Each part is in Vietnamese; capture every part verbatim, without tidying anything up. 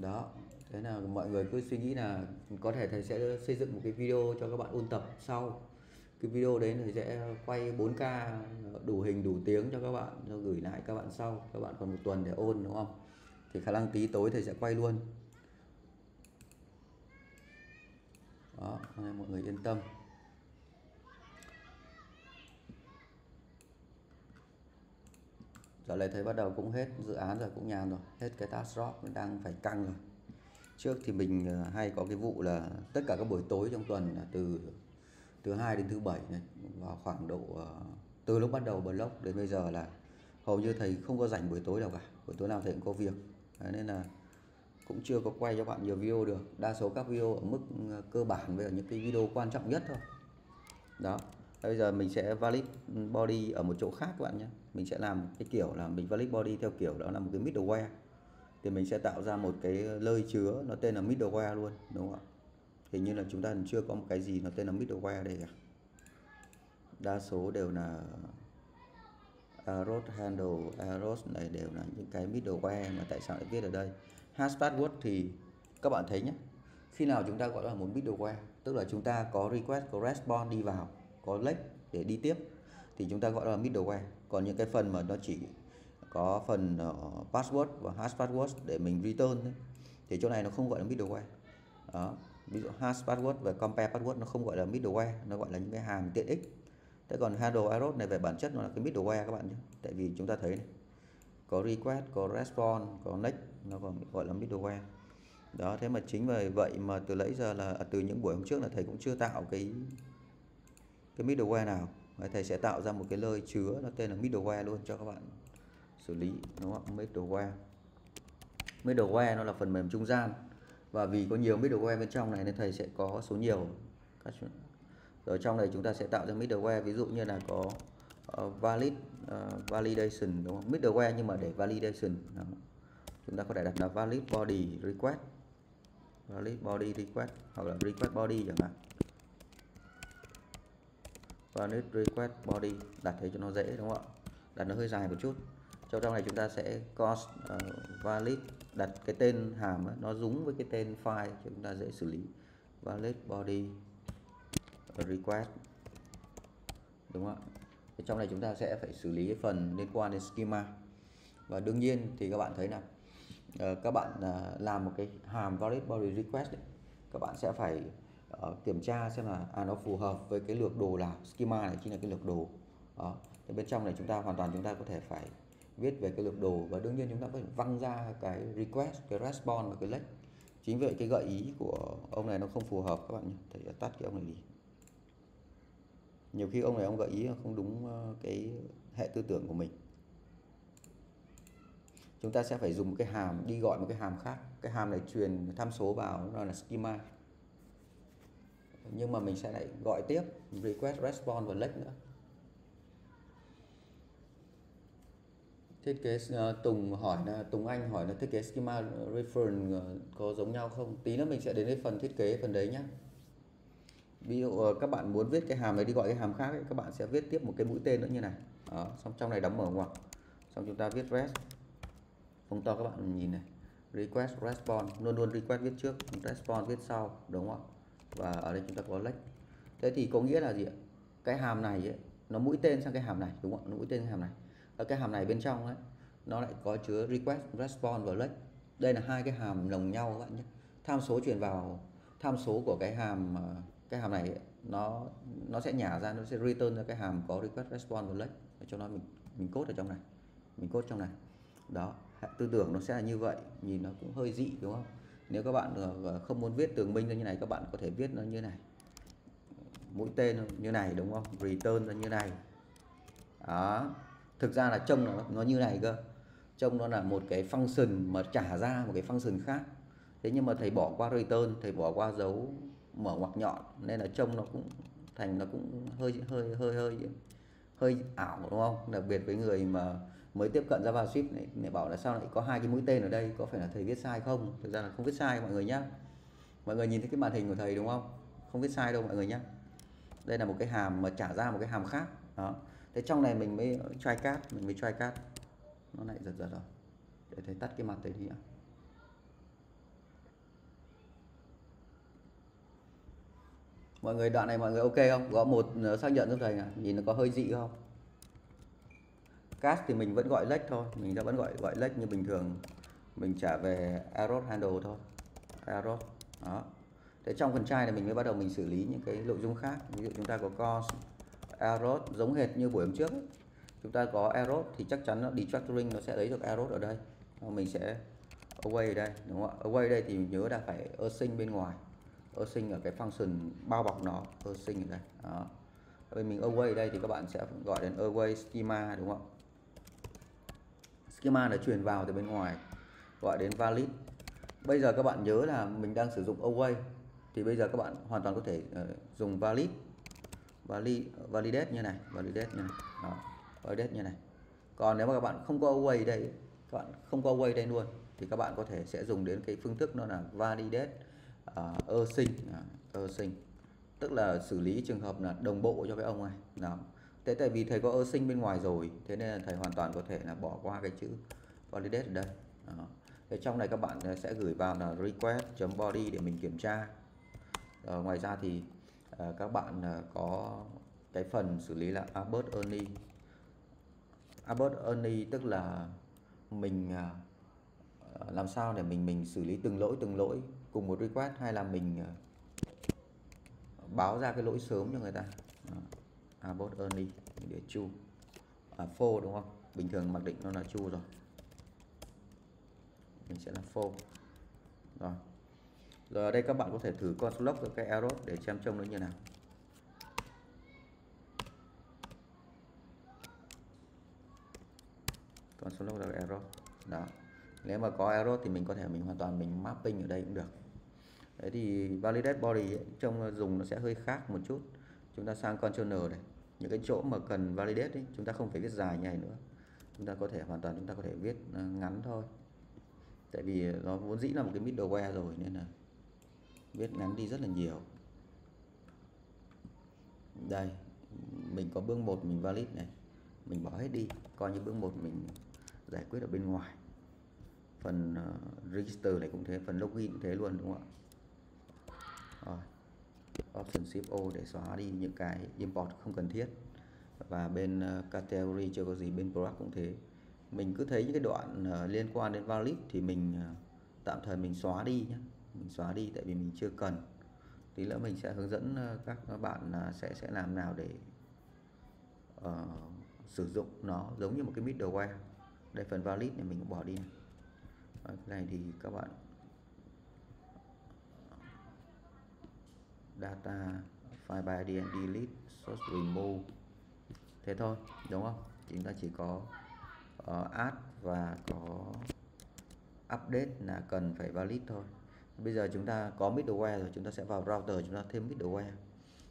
Đó, thế là mọi người cứ suy nghĩ là có thể thầy sẽ xây dựng một cái video cho các bạn ôn tập sau. Cái video đấy thì sẽ quay bốn K đủ hình đủ tiếng cho các bạn, cho gửi lại các bạn sau. Các bạn còn một tuần để ôn đúng không? Thì khả năng tí tối thầy sẽ quay luôn. Đó, mọi người yên tâm. Giờ này thầy bắt đầu cũng hết dự án rồi, cũng nhàn rồi, hết cái task drop đang phải căng rồi. Trước thì mình hay có cái vụ là tất cả các buổi tối trong tuần là từ thứ hai đến thứ bảy này, vào khoảng độ từ lúc bắt đầu blog đến bây giờ là hầu như thầy không có rảnh buổi tối nào cả, buổi tối nào thầy cũng có việc. Đấy, nên là cũng chưa có quay cho bạn nhiều video được, đa số các video ở mức cơ bản với những cái video quan trọng nhất thôi. Đó, bây giờ mình sẽ valid body ở một chỗ khác các bạn nhé. Mình sẽ làm cái kiểu là mình valid body theo kiểu đó là một cái middleware, thì mình sẽ tạo ra một cái lơi chứa nó tên là middleware luôn, đúng không ạ? Hình như là chúng ta chưa có một cái gì nó tên là middleware đây cả. Đa số đều là arrow handle, arrow này đều là những cái middleware, mà tại sao lại viết ở đây? Hash password thì các bạn thấy nhé, khi nào chúng ta gọi là một middleware, tức là chúng ta có request, có response đi vào, có lệnh để đi tiếp thì chúng ta gọi là middleware. Còn những cái phần mà nó chỉ có phần uh, password và hash password để mình return đấy, thì chỗ này nó không gọi là middleware. Đó, ví dụ hash password và compare password nó không gọi là middleware, nó gọi là những cái hàm tiện ích. Thế còn handle arrow này về bản chất nó là cái middleware các bạn nhé, tại vì chúng ta thấy này, có request, có response, có next, nó còn gọi là middleware. Đó, thế mà chính vì vậy mà từ nãy giờ là từ những buổi hôm trước là thầy cũng chưa tạo cái cái middleware nào. Thầy sẽ tạo ra một cái lơi chứa nó tên là middleware luôn cho các bạn xử lý, đúng không? Middleware, middleware nó là phần mềm trung gian, và vì có nhiều middleware bên trong này nên thầy sẽ có số nhiều. Rồi trong này chúng ta sẽ tạo ra middleware, ví dụ như là có uh, valid uh, validation, đúng không? Middleware nhưng mà để validation đó. Chúng ta có thể đặt là valid body request, valid body request hoặc là request body chẳng hạn. Valid request body, đặt thế cho nó dễ, đúng không ạ? Đặt nó hơi dài một chút. Trong trong này chúng ta sẽ const uh, valid, đặt cái tên hàm ấy, nó giống với cái tên file cho chúng ta dễ xử lý. Valid body request, đúng không ạ? Thì trong này chúng ta sẽ phải xử lý cái phần liên quan đến schema. Và đương nhiên thì các bạn thấy là uh, các bạn uh, làm một cái hàm valid body request ấy, các bạn sẽ phải Uh, kiểm tra xem là à, nó phù hợp với cái lược đồ là schema này, chính là cái lược đồ. Đó, thì bên trong này chúng ta hoàn toàn chúng ta có thể phải viết về cái lược đồ, và đương nhiên chúng ta phải văng ra cái request, cái response và cái lệnh. Chính vậy cái gợi ý của ông này nó không phù hợp các bạn nhé, thầy đã tắt cái ông này đi. Nhiều khi ông này ông gợi ý không đúng cái hệ tư tưởng của mình. Chúng ta sẽ phải dùng cái hàm đi gọi một cái hàm khác, cái hàm này truyền tham số vào nó là schema. Nhưng mà mình sẽ lại gọi tiếp request, response và lệnh nữa. Thiết kế uh, Tùng hỏi là Tùng Anh hỏi là thiết kế schema reference uh, có giống nhau không? Tí nữa mình sẽ đến cái phần thiết kế phần đấy nhé. Ví dụ uh, các bạn muốn viết cái hàm này đi gọi cái hàm khác ấy, các bạn sẽ viết tiếp một cái mũi tên nữa như này. Đó, xong trong này đóng mở ngoặc, xong chúng ta viết rest. Phóng to các bạn nhìn này, request, response, luôn luôn request viết trước, response viết sau, đúng không? Và ở đây chúng ta có lệnh. Thế thì có nghĩa là gì ạ? Cái hàm này ấy, nó mũi tên sang cái hàm này, đúng không ạ? Nó mũi tên sang hàm này. Và cái hàm này bên trong ấy, nó lại có chứa request, response và lệnh. Đây là hai cái hàm lồng nhau các bạn nhé. Tham số truyền vào, tham số của cái hàm cái hàm này ấy, nó nó sẽ nhả ra, nó sẽ return ra cái hàm có request, response và lệnh. Cho nó mình mình code ở trong này. Mình code trong này. Đó, tư tưởng nó sẽ là như vậy, nhìn nó cũng hơi dị đúng không? Nếu các bạn không muốn viết tường minh ra như này, các bạn có thể viết nó như này, mũi tên như này, đúng không? Return ra như này. Đó, thực ra là trông nó, nó như này cơ, trông nó là một cái function mà trả ra một cái function khác. Thế nhưng mà thầy bỏ qua return, thầy bỏ qua dấu mở ngoặc nhọn, nên là trông nó cũng thành nó cũng hơi hơi hơi hơi hơi ảo, đúng không? Đặc biệt với người mà mới tiếp cận JavaScript này, này bảo là sao lại có hai cái mũi tên ở đây, có phải là thầy viết sai không? Thực ra là không viết sai mọi người nhé. Mọi người nhìn thấy cái màn hình của thầy đúng không? Không viết sai đâu mọi người nhé. Đây là một cái hàm mà trả ra một cái hàm khác. Đó. Thế trong này mình mới try cat, mình mới try cat. Nó lại giật giật rồi. Để thầy tắt cái mặt thầy đi ạ. Mọi người đoạn này mọi người ok không? Gõ một xác nhận giúp thầy này. Nhìn nó có hơi dị không? Cast thì mình vẫn gọi lệch thôi, mình đã vẫn gọi gọi lệch như bình thường, mình trả về error handle thôi, error đó. Thế trong phần trai này mình mới bắt đầu mình xử lý những cái nội dung khác. Ví dụ chúng ta có cause error giống hệt như buổi hôm trước ấy. Chúng ta có error thì chắc chắn nó destructuring nó sẽ lấy được error ở đây, mình sẽ away ở đây, đúng không ạ? Away đây thì mình nhớ là phải async bên ngoài, async ở cái function bao bọc nó, async ở đây đó. Bên mình away ở đây thì các bạn sẽ gọi đến away schema, đúng không? Schema là truyền vào từ bên ngoài, gọi đến valid. Bây giờ các bạn nhớ là mình đang sử dụng away, thì bây giờ các bạn hoàn toàn có thể uh, dùng valid, valid validate như này, validate như này, đó, validate như này. Còn nếu mà các bạn không có away đây, các bạn không có away đây luôn, thì các bạn có thể sẽ dùng đến cái phương thức nó là validate uh, async, uh, async, tức là xử lý trường hợp là đồng bộ cho cái ông này. Đó. Thế tại vì thầy có async bên ngoài rồi, thế nên là thầy hoàn toàn có thể là bỏ qua cái chữ validate ở đây. Đó. Thế trong này các bạn sẽ gửi vào là request.body để mình kiểm tra. Ờ, ngoài ra thì uh, các bạn uh, có cái phần xử lý là abort only. Abort only tức là mình uh, làm sao để mình mình xử lý từng lỗi từng lỗi cùng một request, hay là mình uh, báo ra cái lỗi sớm cho người ta. Uh, abort only để true, uh, false, đúng không? Bình thường mặc định nó là true rồi. Mình sẽ là false. Rồi. Rồi ở đây các bạn có thể thử construct cái error để xem trông nó như nào. Construct là error. Đó. Nếu mà có error thì mình có thể mình hoàn toàn mình mapping ở đây cũng được. Thế thì validate body ấy, trông dùng nó sẽ hơi khác một chút. Chúng ta sang container này. Những cái chỗ mà cần validate ấy, chúng ta không phải viết dài như này nữa. Chúng ta có thể hoàn toàn chúng ta có thể viết ngắn thôi. Tại vì nó vốn dĩ là một cái middleware rồi nên là viết ngắn đi rất là nhiều. Đây, mình có bước một mình valid này, mình bỏ hết đi, coi như bước một mình giải quyết ở bên ngoài. Phần uh, register này cũng thế, phần login cũng thế luôn, đúng không ạ? Rồi. Option shift O để xóa đi những cái import không cần thiết. Và bên uh, category chưa có gì, bên product cũng thế. Mình cứ thấy những cái đoạn uh, liên quan đến valid thì mình uh, tạm thời mình xóa đi nhé. Mình xóa đi tại vì mình chưa cần. Tí nữa mình sẽ hướng dẫn các bạn sẽ sẽ làm nào để uh, sử dụng nó giống như một cái middleware. Đây, phần valid này mình cũng bỏ đi này. Rồi, cái này thì các bạn data file by id and delete source remove, thế thôi, đúng không? Chúng ta chỉ có uh, add và có update là cần phải valid thôi. Bây giờ chúng ta có middleware rồi, chúng ta sẽ vào router, chúng ta thêm middleware.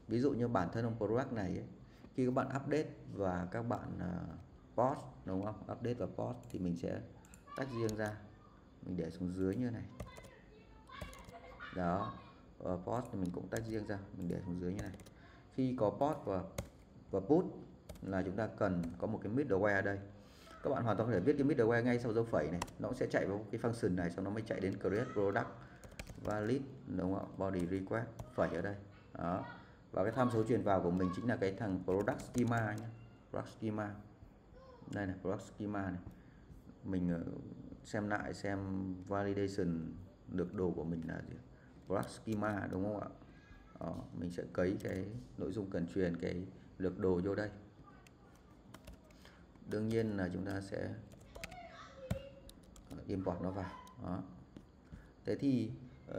Ví dụ như bản thân ông product này ấy, khi các bạn update và các bạn uh, post, đúng không? Update và post thì mình sẽ tách riêng ra, mình để xuống dưới như này. Đó, và post thì mình cũng tách riêng ra, mình để xuống dưới như này. Khi có post và và put là chúng ta cần có một cái middleware ở đây. Các bạn hoàn toàn có thể viết cái middleware ngay sau dấu phẩy này, nó sẽ chạy vào cái function này, xong nó mới chạy đến create product valid, đúng không? Body request phẩy ở đây. Đó. Và cái tham số truyền vào của mình chính là cái thằng product schema nhé. Product schema. Đây này, product schema này. Mình xem lại xem validation được đồ của mình là gì. Product schema, đúng không ạ? Đó, mình sẽ cấy cái nội dung cần truyền, cái lược đồ vô đây. Đương nhiên là chúng ta sẽ import nó vào. Đó. Thế thì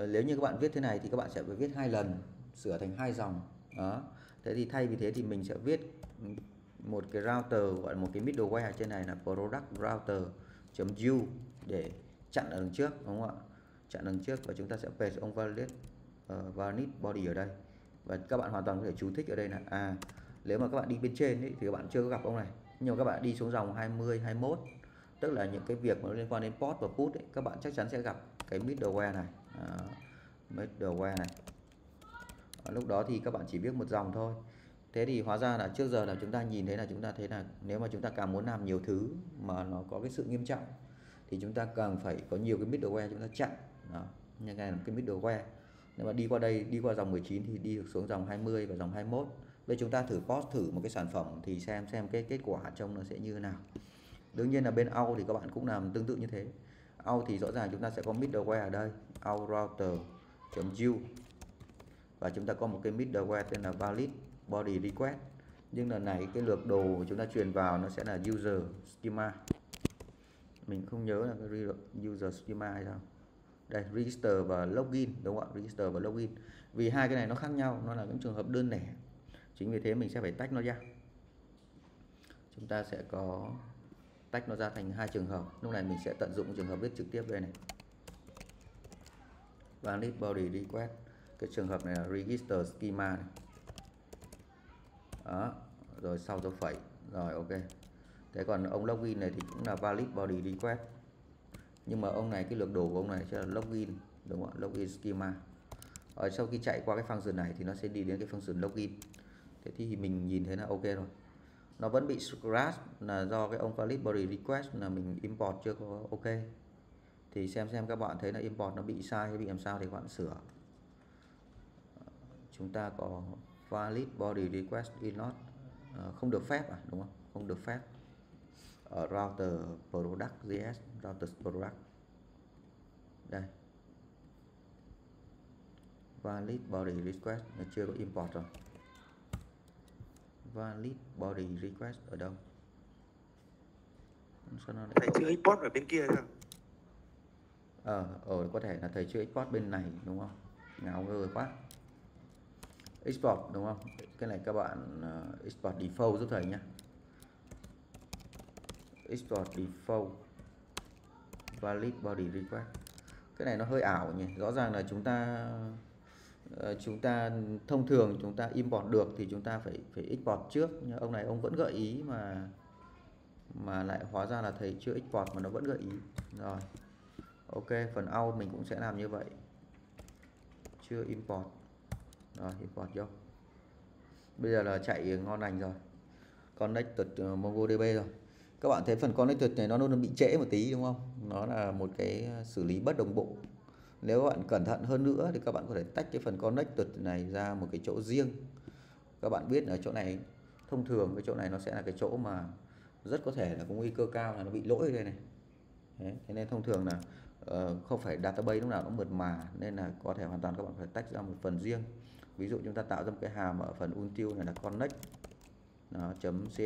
nếu như các bạn viết thế này thì các bạn sẽ phải viết hai lần, sửa thành hai dòng. Đó. Thế thì thay vì thế thì mình sẽ viết một cái router, gọi là một cái middleware trên này là product router.u để chặn ở đằng trước, đúng không ạ? Chặn đằng trước và chúng ta sẽ paste ông validate uh, valid body ở đây. Và các bạn hoàn toàn có thể chú thích ở đây là à, nếu mà các bạn đi bên trên ấy, thì các bạn chưa có gặp ông này. Nhưng mà các bạn đi xuống dòng hai mươi, hai mươi mốt, tức là những cái việc mà liên quan đến post và put ấy, các bạn chắc chắn sẽ gặp cái middleware này. À, middleware này. À, lúc đó thì các bạn chỉ viết một dòng thôi. Thế thì hóa ra là trước giờ là chúng ta nhìn thấy là chúng ta thấy là nếu mà chúng ta càng muốn làm nhiều thứ mà nó có cái sự nghiêm trọng thì chúng ta càng phải có nhiều cái middleware chúng ta chặn. Đó, như này là cái middleware. Nếu mà đi qua đây, đi qua dòng mười chín thì đi được xuống dòng hai mươi và dòng hai mươi mốt. Bây giờ chúng ta thử post thử một cái sản phẩm thì xem xem cái kết quả trông nó sẽ như thế nào. Đương nhiên là bên out thì các bạn cũng làm tương tự như thế. Out thì rõ ràng chúng ta sẽ có middleware ở đây, out router.u, và chúng ta có một cái middleware tên là valid body request. Nhưng lần này cái lược đồ của chúng ta truyền vào nó sẽ là user schema. Mình không nhớ là cái user schema hay sao. Đây, register và login, đúng không ạ? Register và login. Vì hai cái này nó khác nhau, nó là những trường hợp đơn lẻ. Chính vì thế mình sẽ phải tách nó ra. Chúng ta sẽ có tách nó ra thành hai trường hợp. Lúc này mình sẽ tận dụng trường hợp viết trực tiếp đây này. Valid body request. Cái trường hợp này là register schema này. Đó, rồi sau dấu phẩy. Rồi ok. Thế còn ông login này thì cũng là valid body request. Nhưng mà ông này, cái lược đồ của ông này sẽ là login, đúng không ạ? Login schema. Ở sau khi chạy qua cái function này thì nó sẽ đi đến cái function login. Thế thì mình nhìn thấy là ok rồi. Nó vẫn bị scratch là do cái ông valid body request là mình import chưa có ok. Thì xem xem các bạn thấy là import nó bị sai hay bị làm sao thì các bạn sửa. Chúng ta có valid body request is not, không được phép à, đúng không? Không được phép. Ở router product.js, router product. Đây. Valid body request nó chưa có import rồi. Valid body request ở đâu? Sao nó lại... Thầy chưa export ở bên kia sao? Ờ, ở có thể là thầy chưa export bên này, đúng không? Ngáo ngơ quá. Export, đúng không? Cái này các bạn uh, export default giúp thầy nhé. Export default valid body request. Cái này nó hơi ảo nhỉ. Rõ ràng là chúng ta chúng ta thông thường chúng ta import được thì chúng ta phải phải export trước. Nhưng ông này ông vẫn gợi ý mà mà lại hóa ra là thầy chưa export mà nó vẫn gợi ý. Rồi. Ok, phần out mình cũng sẽ làm như vậy. Chưa import. Rồi, import vô. Bây giờ là chạy ngon lành rồi. Connected MongoDB rồi. Các bạn thấy phần connected này nó luôn bị trễ một tí, đúng không? Nó là một cái xử lý bất đồng bộ. Nếu các bạn cẩn thận hơn nữa thì các bạn có thể tách cái phần connected này ra một cái chỗ riêng. Các bạn biết ở chỗ này, thông thường cái chỗ này nó sẽ là cái chỗ mà rất có thể là có nguy cơ cao là nó bị lỗi ở đây này. Đấy, thế nên thông thường là uh, không phải database lúc nào nó mượt mà, nên là có thể hoàn toàn các bạn phải tách ra một phần riêng. Ví dụ chúng ta tạo ra một cái hàm ở phần until này là connect nó .cs.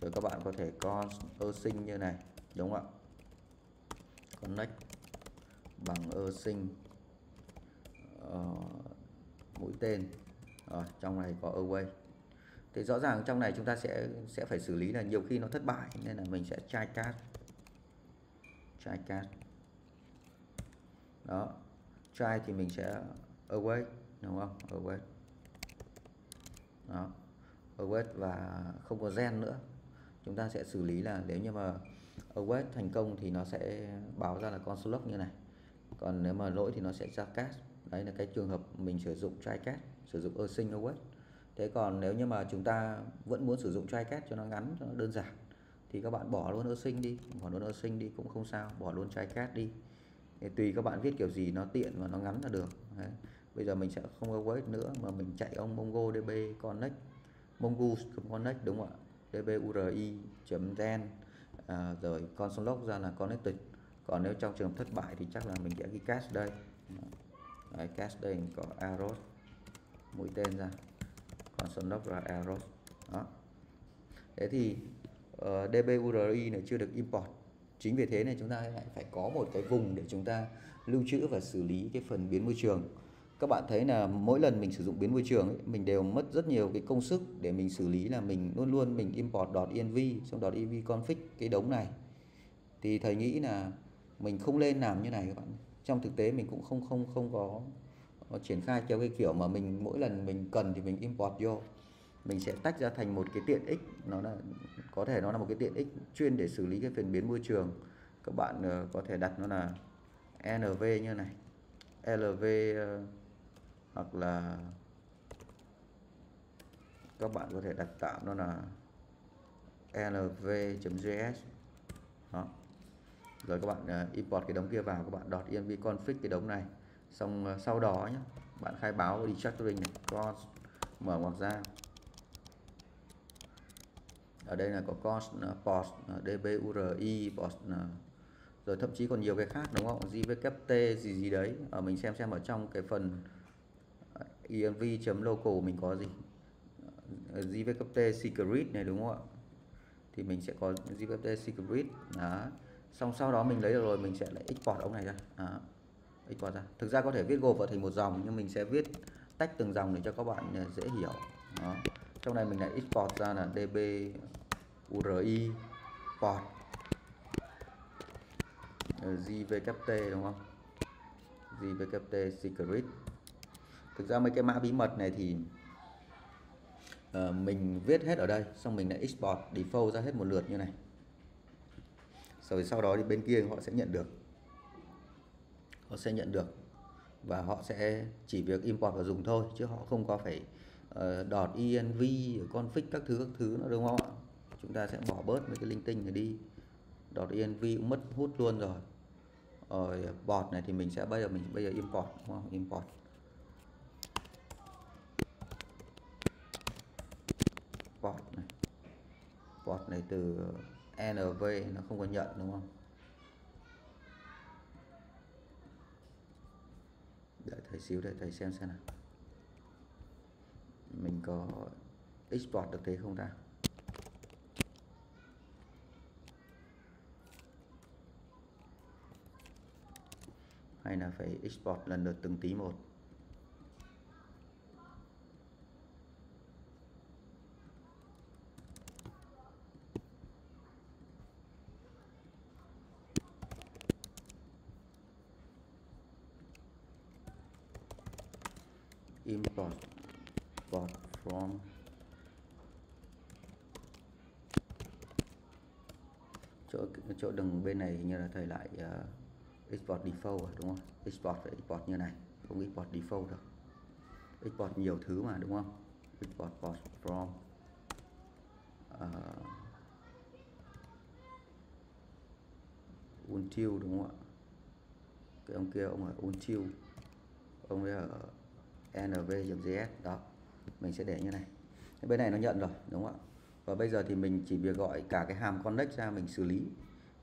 Rồi các bạn có thể const async như này, đúng không ạ? Connect bằng async uh, mũi tên. Rồi, trong này có away. Thì rõ ràng trong này chúng ta sẽ sẽ phải xử lý là nhiều khi nó thất bại, nên là mình sẽ try catch. Try catch. Đó. Try thì mình sẽ away, đúng không? Away. Đó. Await và không có gen nữa. Chúng ta sẽ xử lý là nếu như mà await thành công thì nó sẽ báo ra là con số log như này. Còn nếu mà lỗi thì nó sẽ ra cast. Đấy là cái trường hợp mình sử dụng try catch, sử dụng async await. Thế còn nếu như mà chúng ta vẫn muốn sử dụng try catch cho nó ngắn, cho nó đơn giản thì các bạn bỏ luôn async đi, bỏ luôn async đi cũng không sao, bỏ luôn try catch đi. Để tùy các bạn viết kiểu gì nó tiện và nó ngắn là được. Đấy. Bây giờ mình sẽ không await nữa mà mình chạy ông MongoDB connect mongo.connect, đúng không ạ? dburi.gen à, rồi console log ra là connected. Còn nếu trong trường hợp thất bại thì chắc là mình sẽ ghi cache đây. Đấy, cache đây có arrow mũi tên ra, console log là arrow. Đó. Thế thì uh, dburi này chưa được import. Chính vì thế này chúng ta lại phải có một cái vùng để chúng ta lưu trữ và xử lý cái phần biến môi trường. Các bạn thấy là mỗi lần mình sử dụng biến môi trường ấy, mình đều mất rất nhiều cái công sức để mình xử lý là mình luôn luôn mình import .env xong .env config cái đống này. Thì thầy nghĩ là mình không nên làm như này các bạn. Trong thực tế mình cũng không không không có triển khai theo cái kiểu mà mình mỗi lần mình cần thì mình import vô. Mình sẽ tách ra thành một cái tiện ích, nó là có thể nó là một cái tiện ích chuyên để xử lý cái phần biến môi trường. Các bạn có thể đặt nó là env như này, lv hoặc là các bạn có thể đặt tạo nó là lv.js. Đó. Rồi các bạn import cái đống kia vào, các bạn .env config cái đống này. Xong sau đó nhé, bạn khai báo destructuring này, const mở ngoặc ra. Ở đây là có const post dburi post rồi thậm chí còn nhiều cái khác đúng không? Jvkt gì gì đấy. Ở mình xem xem ở trong cái phần env.local mình có gì. Jvkt secret này đúng không ạ? Thì mình sẽ có jvkt secret. Đó. Xong sau đó mình lấy được rồi mình sẽ lại export ông này ra. Đó. Export ra. Thực ra có thể viết gộp vào thành một dòng nhưng mình sẽ viết tách từng dòng để cho các bạn dễ hiểu. Đó. Trong này mình lại export ra là dburi port jvkt đúng không? Jvkt secret. Thực ra mấy cái mã bí mật này thì uh, mình viết hết ở đây, xong mình lại export default ra hết một lượt như này. Rồi sau đó thì bên kia họ sẽ nhận được, họ sẽ nhận được và họ sẽ chỉ việc import và dùng thôi, chứ họ không có phải uh, .env, config các thứ các thứ nữa đúng không ạ? Chúng ta sẽ bỏ bớt mấy cái linh tinh này đi. .env cũng mất hút luôn rồi. Rồi bot này thì mình sẽ bây giờ mình bây giờ import đúng không? Import. Port này. Port này từ en vê nó không có nhận đúng không? Đợi thầy xíu để thầy xem xem nào. Mình có export được thế không ta? Hay là phải export lần lượt từng tí một. Import port from chỗ chỗ đằng bên này như là thầy lại uh, export default rồi, đúng không? Export phải export như này, không export default được. Export nhiều thứ mà đúng không? Export port from uh, until đúng không ạ? Cái ông kia ông ở until, ông ấy ở en vê.js đó, mình sẽ để như này. Bên này nó nhận rồi đúng không ạ? Và bây giờ thì mình chỉ việc gọi cả cái hàm connect ra mình xử lý.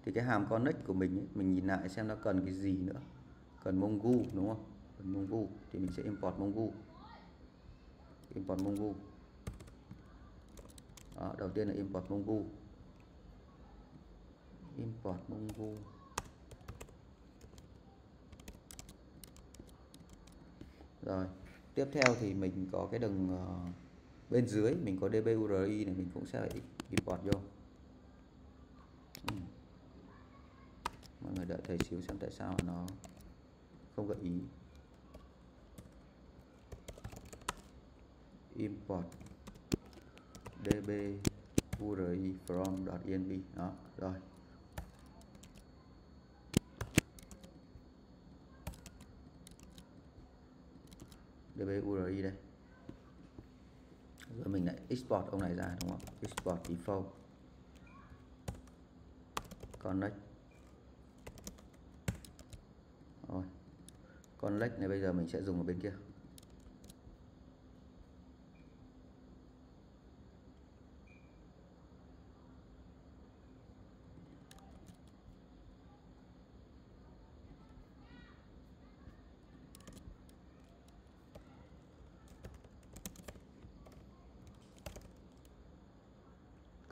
Thì cái hàm connect của mình ấy, mình nhìn lại xem nó cần cái gì nữa. Cần mongo đúng không? Cần mongo thì mình sẽ import mongo. Import mongo. Đó, đầu tiên là import mongo. Import mongo. Rồi. Tiếp theo thì mình có cái đường uh, bên dưới mình có dburi này, mình cũng sẽ phải import vô. Ừ. Mọi người đợi thầy xíu xem tại sao nó không gợi ý. Import dburi from .env đó, rồi. dburi đây. Rồi mình lại export ông này ra đúng không? Export default. Connect. Rồi. Connect này bây giờ mình sẽ dùng ở bên kia.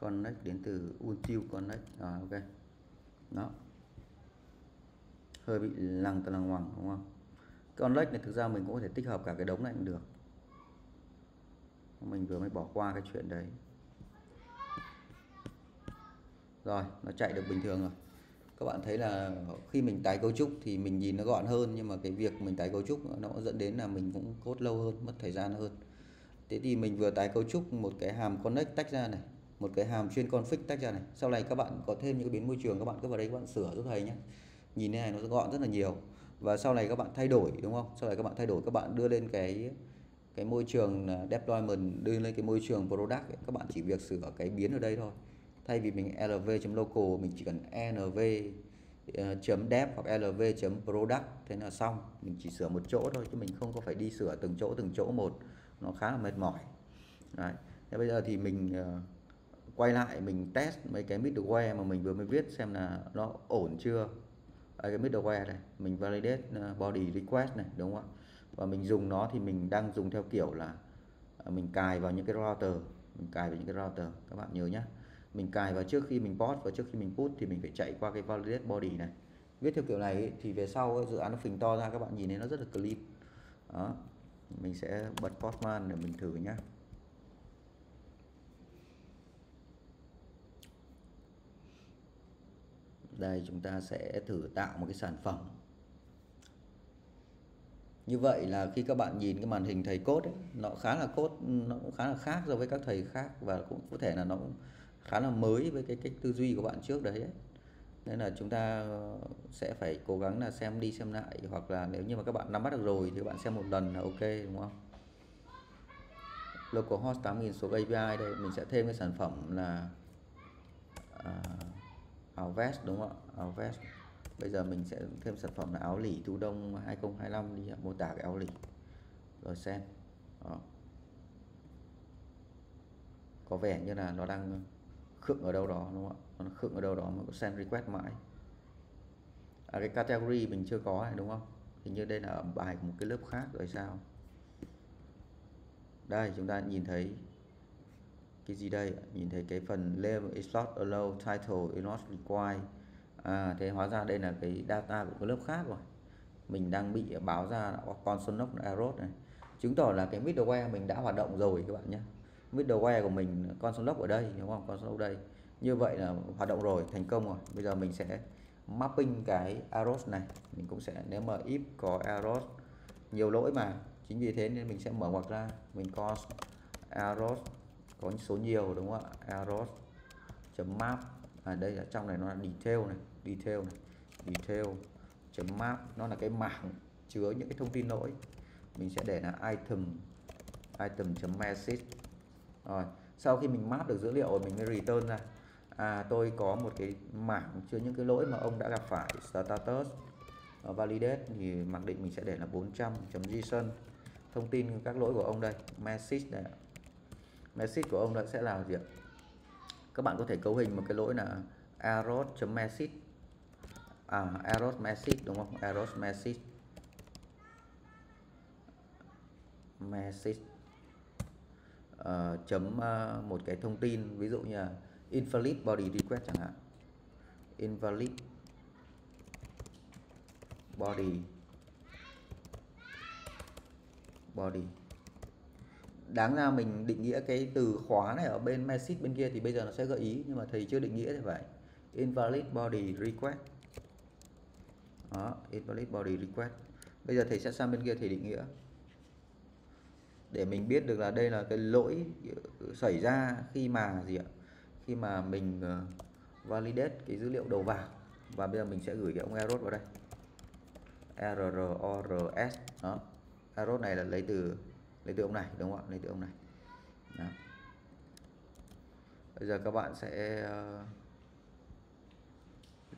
Connect đến từ until connect. Rồi à, ok. Đó. Hơi bị lằng tằng lằng ngoằng đúng không? Connect này thực ra mình cũng có thể tích hợp cả cái đống này cũng được. Mình vừa mới bỏ qua cái chuyện đấy. Rồi, nó chạy được bình thường rồi. Các bạn thấy là khi mình tái cấu trúc thì mình nhìn nó gọn hơn, nhưng mà cái việc mình tái cấu trúc nó dẫn đến là mình cũng code lâu hơn, mất thời gian hơn. Thế thì mình vừa tái cấu trúc một cái hàm connect tách ra này, một cái hàm chuyên config tách ra này. Sau này các bạn có thêm những cái biến môi trường, các bạn cứ vào đây các bạn sửa giúp thầy nhé. Nhìn thế này nó gọn rất là nhiều. Và sau này các bạn thay đổi đúng không? Sau này các bạn thay đổi, các bạn đưa lên cái cái môi trường deployment, đưa lên cái môi trường product ấy. Các bạn chỉ việc sửa cái biến ở đây thôi. Thay vì mình lv.local, mình chỉ cần nv chấm dev hoặc lv.product, thế là xong. Mình chỉ sửa một chỗ thôi chứ mình không có phải đi sửa từng chỗ từng chỗ một, nó khá là mệt mỏi. Đấy. Thế bây giờ thì mình quay lại mình test mấy cái middleware mà mình vừa mới viết xem là nó ổn chưa. À, cái middleware này mình validate body request này, đúng không ạ? Và mình dùng nó thì mình đang dùng theo kiểu là mình cài vào những cái router, mình cài vào những cái router các bạn nhớ nhé. Mình cài vào trước khi mình post và trước khi mình put thì mình phải chạy qua cái validate body này. Viết theo kiểu này thì về sau dự án nó phình to ra, các bạn nhìn thấy nó rất là clean. Đó. Mình sẽ bật Postman để mình thử nhé. Đây, chúng ta sẽ thử tạo một cái sản phẩm. Như vậy là khi các bạn nhìn cái màn hình thầy code ấy, nó khá là code, nó cũng khá là khác so với các thầy khác, và cũng có thể là nó cũng khá là mới với cái cách tư duy của bạn trước đấy ấy. Nên là chúng ta sẽ phải cố gắng là xem đi xem lại, hoặc là nếu như mà các bạn nắm bắt được rồi thì các bạn xem một lần là ok, đúng không? Localhost tám nghìn số a pê i đây, mình sẽ thêm cái sản phẩm là à, áo vest, đúng không ạ? Áo vest. Bây giờ mình sẽ thêm sản phẩm là áo lỉ thu đông hai không hai lăm đi, mô tả cái áo lỉ rồi xem. Đó. Có vẻ như là nó đang khựng ở đâu đó, đúng không ạ? Nó khựng ở đâu đó mà send request mãi. À, cái category mình chưa có này, đúng không? Hình như đây là bài của một cái lớp khác rồi sao? Đây, chúng ta nhìn thấy cái gì đây? Nhìn thấy cái phần label is not allowed, title is not required. À, thế hóa ra đây là cái data của cái lớp khác rồi. Mình đang bị báo ra là console error này, chứng tỏ là cái middleware mình đã hoạt động rồi các bạn nhé. Middleware của mình console log ở đây, đúng không? Console đây. Như vậy là hoạt động rồi, thành công rồi. Bây giờ mình sẽ mapping cái errors này. Mình cũng sẽ, nếu mà if có errors, nhiều lỗi mà, chính vì thế nên mình sẽ mở ngoặc ra, mình có errors có số nhiều, đúng không ạ? Errors.map. À, đây là trong này nó là detail này, detail này, detail.map, nó là cái mảng chứa những cái thông tin lỗi. Mình sẽ để là item item.message. Rồi, sau khi mình map được dữ liệu rồi mình mới return ra. À, tôi có một cái mảng chứa những cái lỗi mà ông đã gặp phải, status. Ở validate thì mặc định mình sẽ để là bốn trăm.json. Thông tin các lỗi của ông đây, message này. Message của ông đã sẽ là gì ạ? Các bạn có thể cấu hình một cái lỗi là error.message. À, error message, đúng không? Error message. Message uh, chấm uh, một cái thông tin, ví dụ như là invalid body request chẳng hạn. Invalid body body. Đáng ra mình định nghĩa cái từ khóa này ở bên message bên kia thì bây giờ nó sẽ gợi ý, nhưng mà thầy chưa định nghĩa thì phải. Invalid body request. Đó, invalid body request. Bây giờ thầy sẽ sang bên kia thầy định nghĩa, để mình biết được là đây là cái lỗi xảy ra khi mà gì ạ? Khi mà mình validate cái dữ liệu đầu vào. Và bây giờ mình sẽ gửi cái ông error vào đây. Errors. Đó. Error này là lấy từ lấy từ ông này, đúng không ạ? Lấy từ ông này. Đó. Bây giờ các bạn sẽ uh,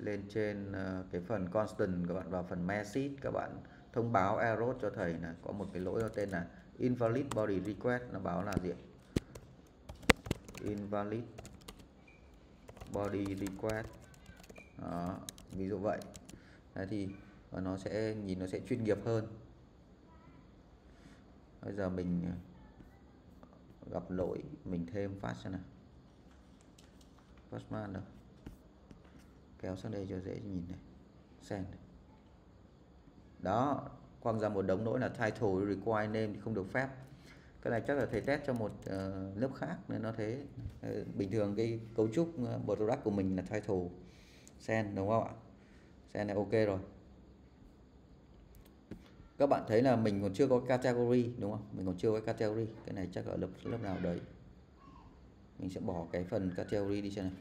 lên trên uh, cái phần constant, các bạn vào phần message, các bạn thông báo error cho thầy là có một cái lỗi nó tên là invalid body request, nó báo là gì? Invalid body request. Đó, ví dụ vậy. Đấy thì nó sẽ nhìn nó sẽ chuyên nghiệp hơn. Bây giờ mình gặp lỗi mình thêm phát xem nào, Postman rồi, kéo sang đây cho dễ nhìn này, send. Đó, quăng ra một đống lỗi là title required name thì không được phép. Cái này chắc là thầy test cho một uh, lớp khác nên nó thế. Bình thường cái cấu trúc product của mình là title send, đúng không ạ? Send này ok rồi. Các bạn thấy là mình còn chưa có category, đúng không? Mình còn chưa có category. Cái này chắc ở lớp lớp nào đấy. Mình sẽ bỏ cái phần category đi xem này.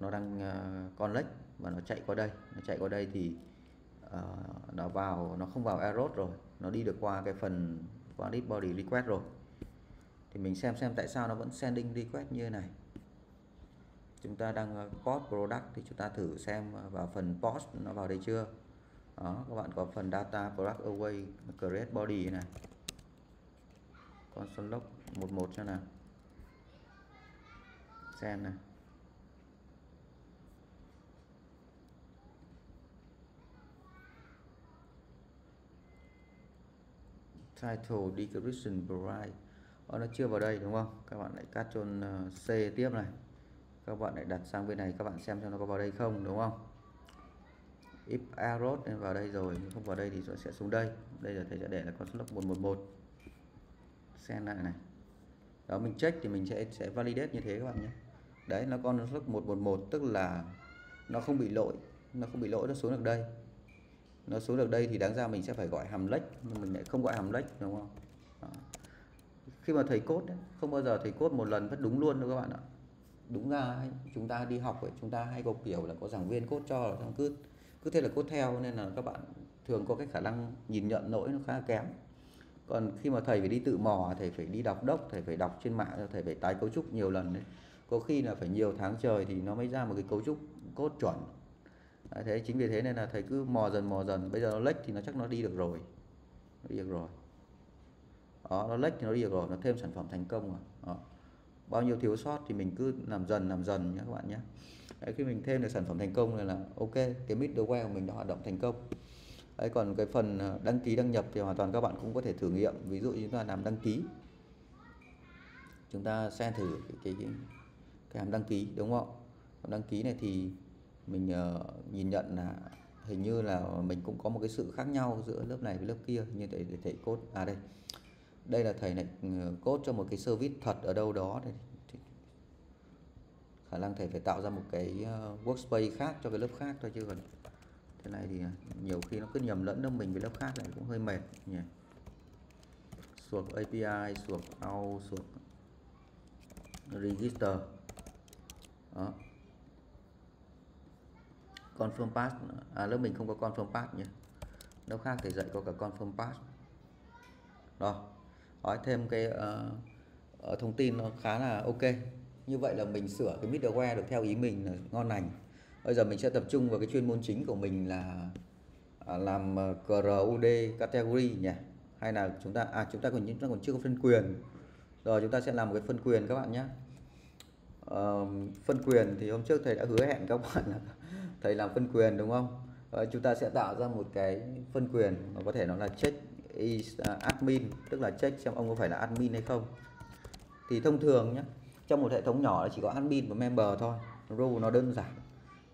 Nó đang uh, collect và nó chạy qua đây. Nó chạy qua đây thì uh, nó vào, nó không vào error rồi. Nó đi được qua cái phần valid body request rồi. Thì mình xem xem tại sao nó vẫn sending request như thế này. chúng ta đang post product thì chúng ta thử xem vào phần post nó vào đây chưa. Đó, các bạn có phần data product away create body này, console log một một cho nào, xem này. Title description bright. Ờ, nó chưa vào đây đúng không? Các bạn lại cắt chôn C tiếp này. Các bạn lại đặt sang bên này, các bạn xem cho nó có vào đây không, đúng không? If arrow nên vào đây rồi, nếu không vào đây thì nó sẽ xuống đây. Đây là thầy sẽ để là con slot một một một. Xem lại này. Đó, mình check thì mình sẽ sẽ validate như thế các bạn nhé. Đấy là con slot một một một, tức là nó không bị lỗi, nó không bị lỗi nó xuống được đây. Nó xuống được đây thì đáng ra mình sẽ phải gọi hàm lệch, nhưng mình lại không gọi hàm lệch, đúng không? Đó. Khi mà thầy code đấy, không bao giờ thầy code một lần vẫn đúng luôn đâu các bạn ạ. Đúng ra chúng ta đi học ấy, chúng ta hay có kiểu là có giảng viên code cho là xong cứ cứ thế là code theo, nên là các bạn thường có cái khả năng nhìn nhận lỗi nó khá kém. Còn khi mà thầy phải đi tự mò, thầy phải đi đọc đốc, thầy phải đọc trên mạng, thầy phải tái cấu trúc nhiều lần đấy. Có khi là phải nhiều tháng trời thì nó mới ra một cái cấu trúc code chuẩn. Đấy, thế chính vì thế nên là thầy cứ mò dần mò dần, bây giờ nó lệch thì nó chắc nó đi được rồi. Nó đi được rồi. Đó, nó lệch thì nó đi được rồi, nó thêm sản phẩm thành công rồi. Đó. Bao nhiêu thiếu sót thì mình cứ làm dần làm dần nhé các bạn nhé. Đấy, khi mình thêm được sản phẩm thành công này là ok, cái middleware của mình đã hoạt động thành công. Đấy, còn cái phần đăng ký đăng nhập thì hoàn toàn các bạn cũng có thể thử nghiệm. Ví dụ chúng ta làm đăng ký, chúng ta xem thử cái cái, cái, cái hàm đăng ký, đúng không? Hàm đăng ký này thì mình uh, nhìn nhận là hình như là mình cũng có một cái sự khác nhau giữa lớp này với lớp kia. Như thế để thầy code à đây đây là thầy này code cho một cái service thật ở đâu đó, đây khả năng thầy phải tạo ra một cái workspace khác cho cái lớp khác thôi, chứ còn thế này thì nhiều khi nó cứ nhầm lẫn lớp mình với lớp khác này cũng hơi mệt nhỉ. Suộc a pê i, suộc out, suộc register. Đó. Confirm pass, à lớp mình không có confirm pass nhỉ. Lớp khác thì dạy có cả confirm pass. Rồi, nói thêm cái uh, thông tin nó khá là ok. Như vậy là mình sửa cái middleware được theo ý mình là ngon lành. Bây giờ mình sẽ tập trung vào cái chuyên môn chính của mình là à, làm crud category nhỉ. Hay là chúng ta à chúng ta còn chúng ta còn chưa có phân quyền. Rồi chúng ta sẽ làm một cái phân quyền các bạn nhé. Uh, phân quyền thì hôm trước thầy đã hứa hẹn các bạn là thầy làm phân quyền đúng không? Rồi, chúng ta sẽ tạo ra một cái phân quyền mà có thể nó là check is admin, tức là check xem ông có phải là admin hay không. Thì thông thường nhé, trong một hệ thống nhỏ chỉ có admin và member thôi, rule nó đơn giản.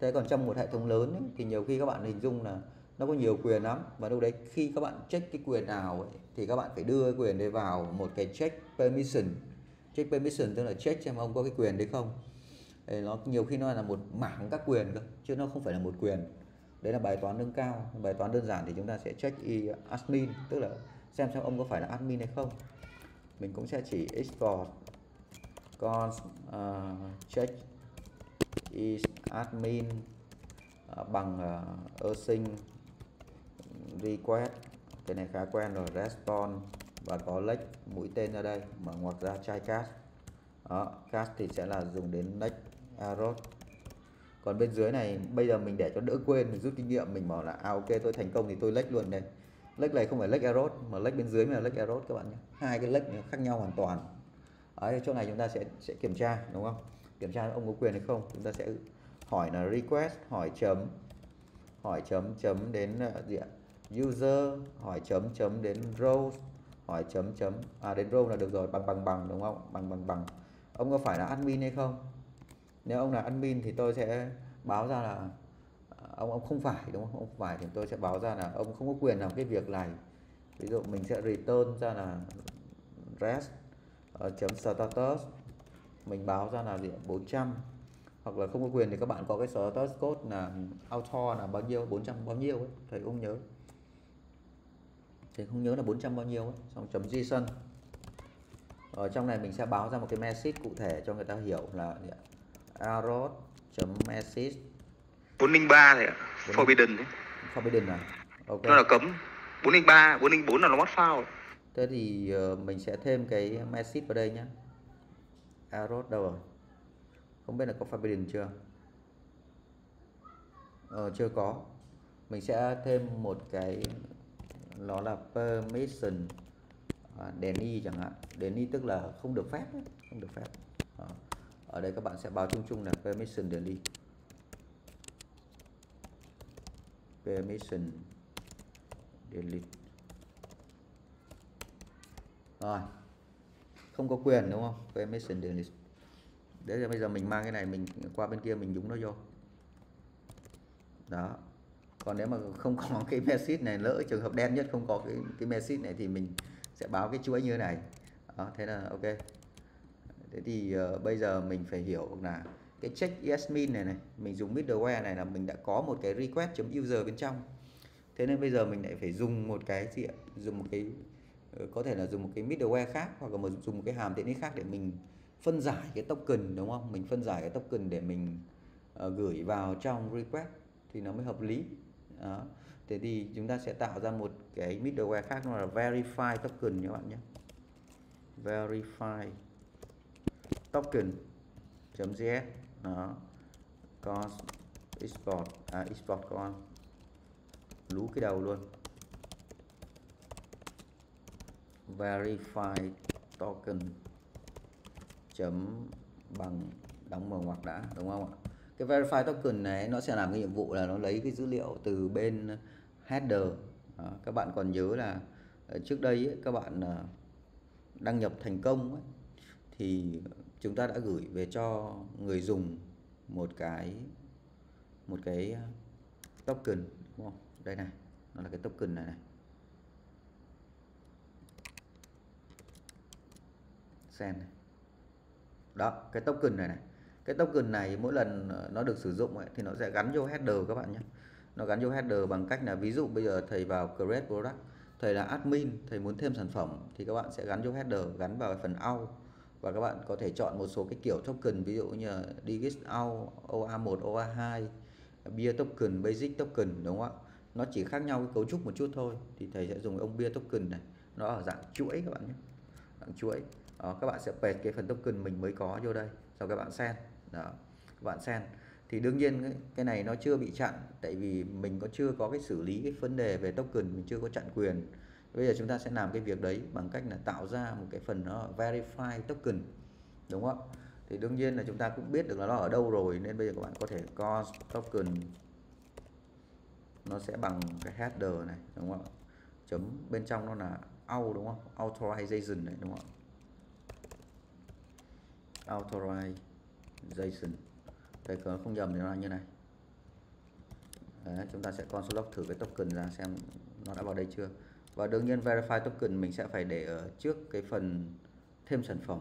Thế còn trong một hệ thống lớn ấy, thì nhiều khi các bạn hình dung là nó có nhiều quyền lắm, và lúc đấy khi các bạn check cái quyền nào ấy, thì các bạn phải đưa quyền đấy vào một cái check permission. Check permission tức là check xem ông có cái quyền đấy không. Đấy, nó nhiều khi nó là một mảng các quyền cơ, chứ nó không phải là một quyền. Đấy là bài toán nâng cao, bài toán đơn giản thì chúng ta sẽ check is admin, tức là xem xem ông có phải là admin hay không. Mình cũng sẽ chỉ export const uh, check is admin uh, bằng uh, async request, cái này khá quen rồi, response, và có lệch mũi tên ra đây, mà ngoặt ra try cast. Đó, cast thì sẽ là dùng đến lệch arrow. Còn bên dưới này bây giờ mình để cho đỡ quên, mình rút kinh nghiệm, mình bảo là à ok tôi thành công thì tôi lệch luôn đây. Lệch này không phải lệch arrow mà lệch bên dưới mới là lệch arrow các bạn nhé. Hai cái lệch khác nhau hoàn toàn. Ở chỗ này chúng ta sẽ sẽ kiểm tra đúng không? Kiểm tra ông có quyền hay không. Chúng ta sẽ hỏi là request hỏi chấm hỏi chấm chấm đến gì ạ? User hỏi chấm chấm đến row hỏi chấm chấm à đến row là được rồi, bằng bằng bằng đúng không? Bằng bằng bằng. Ông có phải là admin hay không? Nếu ông là admin thì tôi sẽ báo ra là ông ông không phải đúng không? Ông không phải thì tôi sẽ báo ra là ông không có quyền làm cái việc này. Ví dụ mình sẽ return ra là rest ở chấm status, mình báo ra là gì bốn trăm, hoặc là không có quyền thì các bạn có cái status code là author là bao nhiêu, bốn trăm bao nhiêu ấy, thầy không nhớ thầy không nhớ là bốn trăm bao nhiêu ấy, xong chấm json. Ở trong này mình sẽ báo ra một cái message cụ thể cho người ta hiểu là arrow chấm message bốn không ba thì forbidden đấy. Forbidden à? Ok, nó là cấm. Bốn không ba bốn không bốn là nó mất file. Thế thì mình sẽ thêm cái message vào đây nhé. Arrow đâu rồi? Không biết là có forbidden chưa? Ờ, chưa có. Mình sẽ thêm một cái nó là permission deny chẳng hạn. Deny tức là không được phép, không được phép. Ở đây các bạn sẽ báo chung chung là permission deny. Permission delete. Rồi. Không có quyền đúng không? Permission delete. Đấy là bây giờ mình mang cái này mình qua bên kia mình nhúng nó vô. Đó. Còn nếu mà không có cái message này, lỡ trường hợp đen nhất không có cái cái message này thì mình sẽ báo cái chuỗi như thế này. Đó, thế là ok. Thế thì uh, bây giờ mình phải hiểu là cái check yasmin này này, mình dùng middleware này là mình đã có một cái request.user bên trong. Thế nên bây giờ mình lại phải dùng một cái gì ạ? Dùng một cái có thể là dùng một cái middleware khác hoặc là một dùng một cái hàm tiện ích khác để mình phân giải cái token đúng không? Mình phân giải cái token để mình uh, gửi vào trong request thì nó mới hợp lý. Đó. Thế thì chúng ta sẽ tạo ra một cái middleware khác nó là verify token các bạn nhé. Verify token.js nó con export à, export con lú cái đầu luôn. Verify token chấm bằng đóng mở ngoặc đã đúng không ạ? Cái verify token này nó sẽ làm cái nhiệm vụ là nó lấy cái dữ liệu từ bên header. Đó, các bạn còn nhớ là trước đây ấy, các bạn đăng nhập thành công ấy, thì chúng ta đã gửi về cho người dùng một cái một cái token đúng không? Đây này, nó là cái token này này. Send này. Đó, cái token này này. Cái token này mỗi lần nó được sử dụng ấy, thì nó sẽ gắn vô header các bạn nhé. Nó gắn vô header bằng cách là ví dụ bây giờ thầy vào create product, thầy là admin, thầy muốn thêm sản phẩm thì các bạn sẽ gắn vô header, gắn vào phần out và các bạn có thể chọn một số cái kiểu token ví dụ như là digit out, o a một, o a hai, beer token, basic token đúng không ạ? Nó chỉ khác nhau cái cấu trúc một chút thôi thì thầy sẽ dùng ông beer token này, nó ở dạng chuỗi các bạn nhé. Dạng chuỗi. Đó, các bạn sẽ pet cái phần token mình mới có vô đây, sau các bạn send. Đó, các bạn send thì đương nhiên cái này nó chưa bị chặn tại vì mình có chưa có cái xử lý cái vấn đề về token, mình chưa có chặn quyền. Bây giờ chúng ta sẽ làm cái việc đấy bằng cách là tạo ra một cái phần nó verify token đúng không? Thì đương nhiên là chúng ta cũng biết được là nó ở đâu rồi nên bây giờ các bạn có thể const token nó sẽ bằng cái header này đúng không? Chấm bên trong nó là out đúng không? Authorization này đúng không? Authorization. Thầy không nhầm thì nó là như này. Đấy, chúng ta sẽ console log thử cái token ra xem nó đã vào đây chưa. Và đương nhiên verify token mình sẽ phải để ở trước cái phần thêm sản phẩm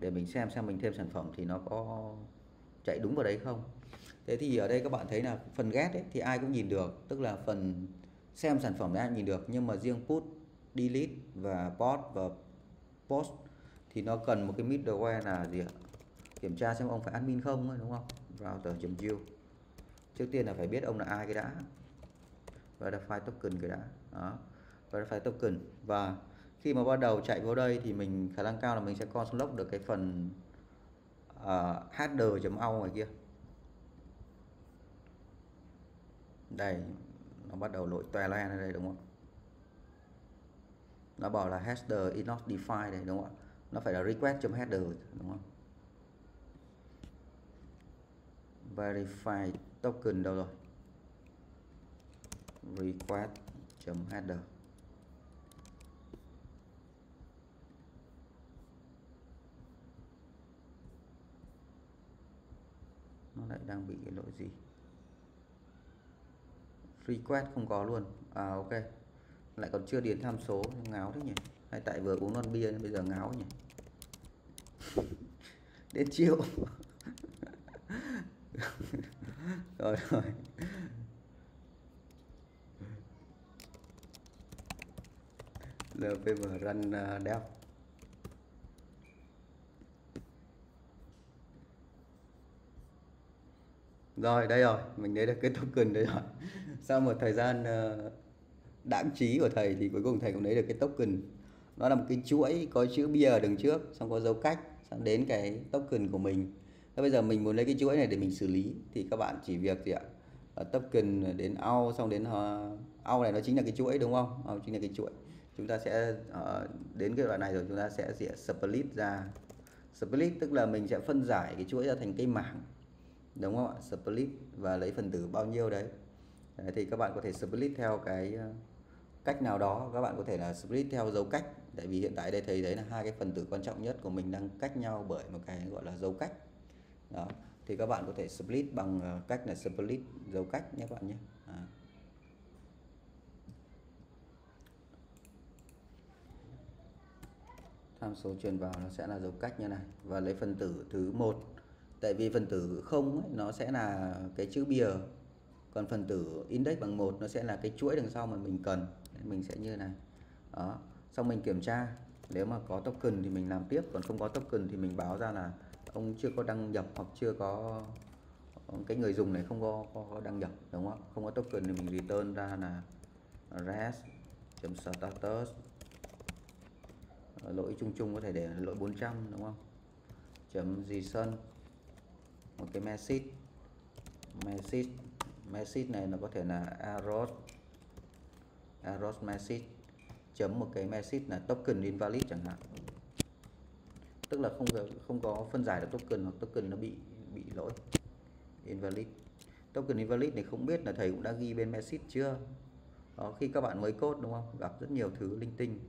để mình xem xem mình thêm sản phẩm thì nó có chạy đúng vào đấy không. Thế thì ở đây các bạn thấy là phần get ấy, thì ai cũng nhìn được, tức là phần xem sản phẩm đấy ai nhìn được, nhưng mà riêng put, delete và post và post thì nó cần một cái middleware là gì ạ? Kiểm tra xem ông phải admin không ấy, đúng không? Router.view. Trước tiên là phải biết ông là ai cái đã. Verify token cái đã. Đó. Verify token. Và khi mà bắt đầu chạy vô đây thì mình khả năng cao là mình sẽ console log được cái phần uh, header.out ngoài kia. Đây, nó bắt đầu lỗi toe loe đây đúng không? Nó bảo là header is not defined đây đúng không ạ? Nó phải là request.header đúng không? Verify token đâu rồi? Request.header. Nó lại đang bị cái lỗi gì? Request không có luôn. À ok. Lại còn chưa điền tham số, ngáo thế nhỉ? Hay tại vừa uống non bia nên bây giờ ngáo nhỉ? Đến chiều. Rồi rồi. lờ pê vê run dev. Rồi, đây rồi, mình lấy được cái token đấy rồi. Sau một thời gian đãng trí của thầy thì cuối cùng thầy cũng lấy được cái token. Nó là một cái chuỗi có chữ bia ở đằng trước, xong có dấu cách, xong đến cái token của mình. Thế bây giờ mình muốn lấy cái chuỗi này để mình xử lý thì các bạn chỉ việc gì ạ? Token đến out, xong đến out này nó chính là cái chuỗi đúng không? Out chính là cái chuỗi. Chúng ta sẽ đến cái đoạn này rồi chúng ta sẽ sẽ split ra. Split tức là mình sẽ phân giải cái chuỗi ra thành cái mảng, đúng không ạ? Split và lấy phần tử bao nhiêu đấy. Đấy thì các bạn có thể split theo cái cách nào đó, các bạn có thể là split theo dấu cách, tại vì hiện tại đây thầy thấy là hai cái phần tử quan trọng nhất của mình đang cách nhau bởi một cái gọi là dấu cách. Đó. Thì các bạn có thể split bằng cách là split dấu cách nhé các bạn nhé. À. Tham số truyền vào nó sẽ là dấu cách như này và lấy phần tử thứ một. Tại vì phần tử không ấy, nó sẽ là cái chữ bìa, còn phần tử index bằng một nó sẽ là cái chuỗi đằng sau mà mình cần. Mình sẽ như này. Đó. Xong mình kiểm tra, nếu mà có token thì mình làm tiếp, còn không có token thì mình báo ra là ông chưa có đăng nhập hoặc chưa có, cái người dùng này không có, có, có đăng nhập, đúng không? Không có token thì mình return ra là rest.status. Lỗi chung chung có thể để lỗi bốn trăm đúng không? .json. Một cái message. Message message này nó có thể là error error message chấm một cái message là token invalid chẳng hạn, tức là không không có phân giải được token hoặc token nó bị bị lỗi invalid. Token invalid này không biết là thầy cũng đã ghi bên message chưa. Đó, khi các bạn mới code đúng không, gặp rất nhiều thứ linh tinh,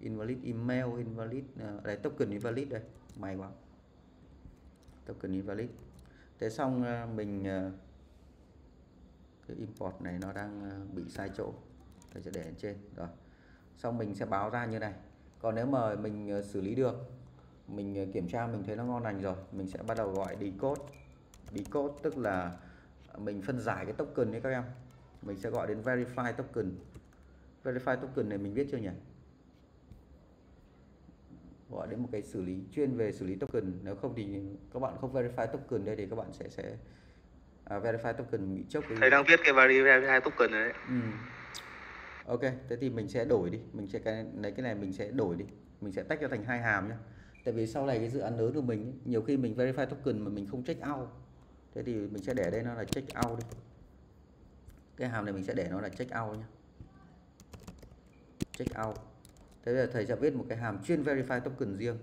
invalid email, invalid đấy, token invalid đây, may quá, token invalid. Thế xong mình cái import này nó đang bị sai chỗ, thầy sẽ để lên trên rồi. Xong mình sẽ báo ra như này. Còn nếu mà mình xử lý được, mình kiểm tra mình thấy nó ngon lành rồi, mình sẽ bắt đầu gọi decode. Decode tức là mình phân giải cái token đấy các em. Mình sẽ gọi đến verify token. Verify token này mình biết chưa nhỉ? Gọi đến một cái xử lý chuyên về xử lý token. Nếu không thì các bạn không verify token đây thì các bạn sẽ sẽ à, verify token bị chốc. Thầy đang viết cái verify token này đấy. Ừ. Ok, thế thì mình sẽ đổi đi, mình sẽ cái lấy cái này mình sẽ đổi đi, mình sẽ tách ra thành hai hàm nhé. Tại vì sau này cái dự án lớn của mình, nhiều khi mình verify token mà mình không check out, thế thì mình sẽ để đây nó là check out đi. Cái hàm này mình sẽ để nó là check out nhé. Check out. Thế bây giờ thầy sẽ viết một cái hàm chuyên verify token riêng.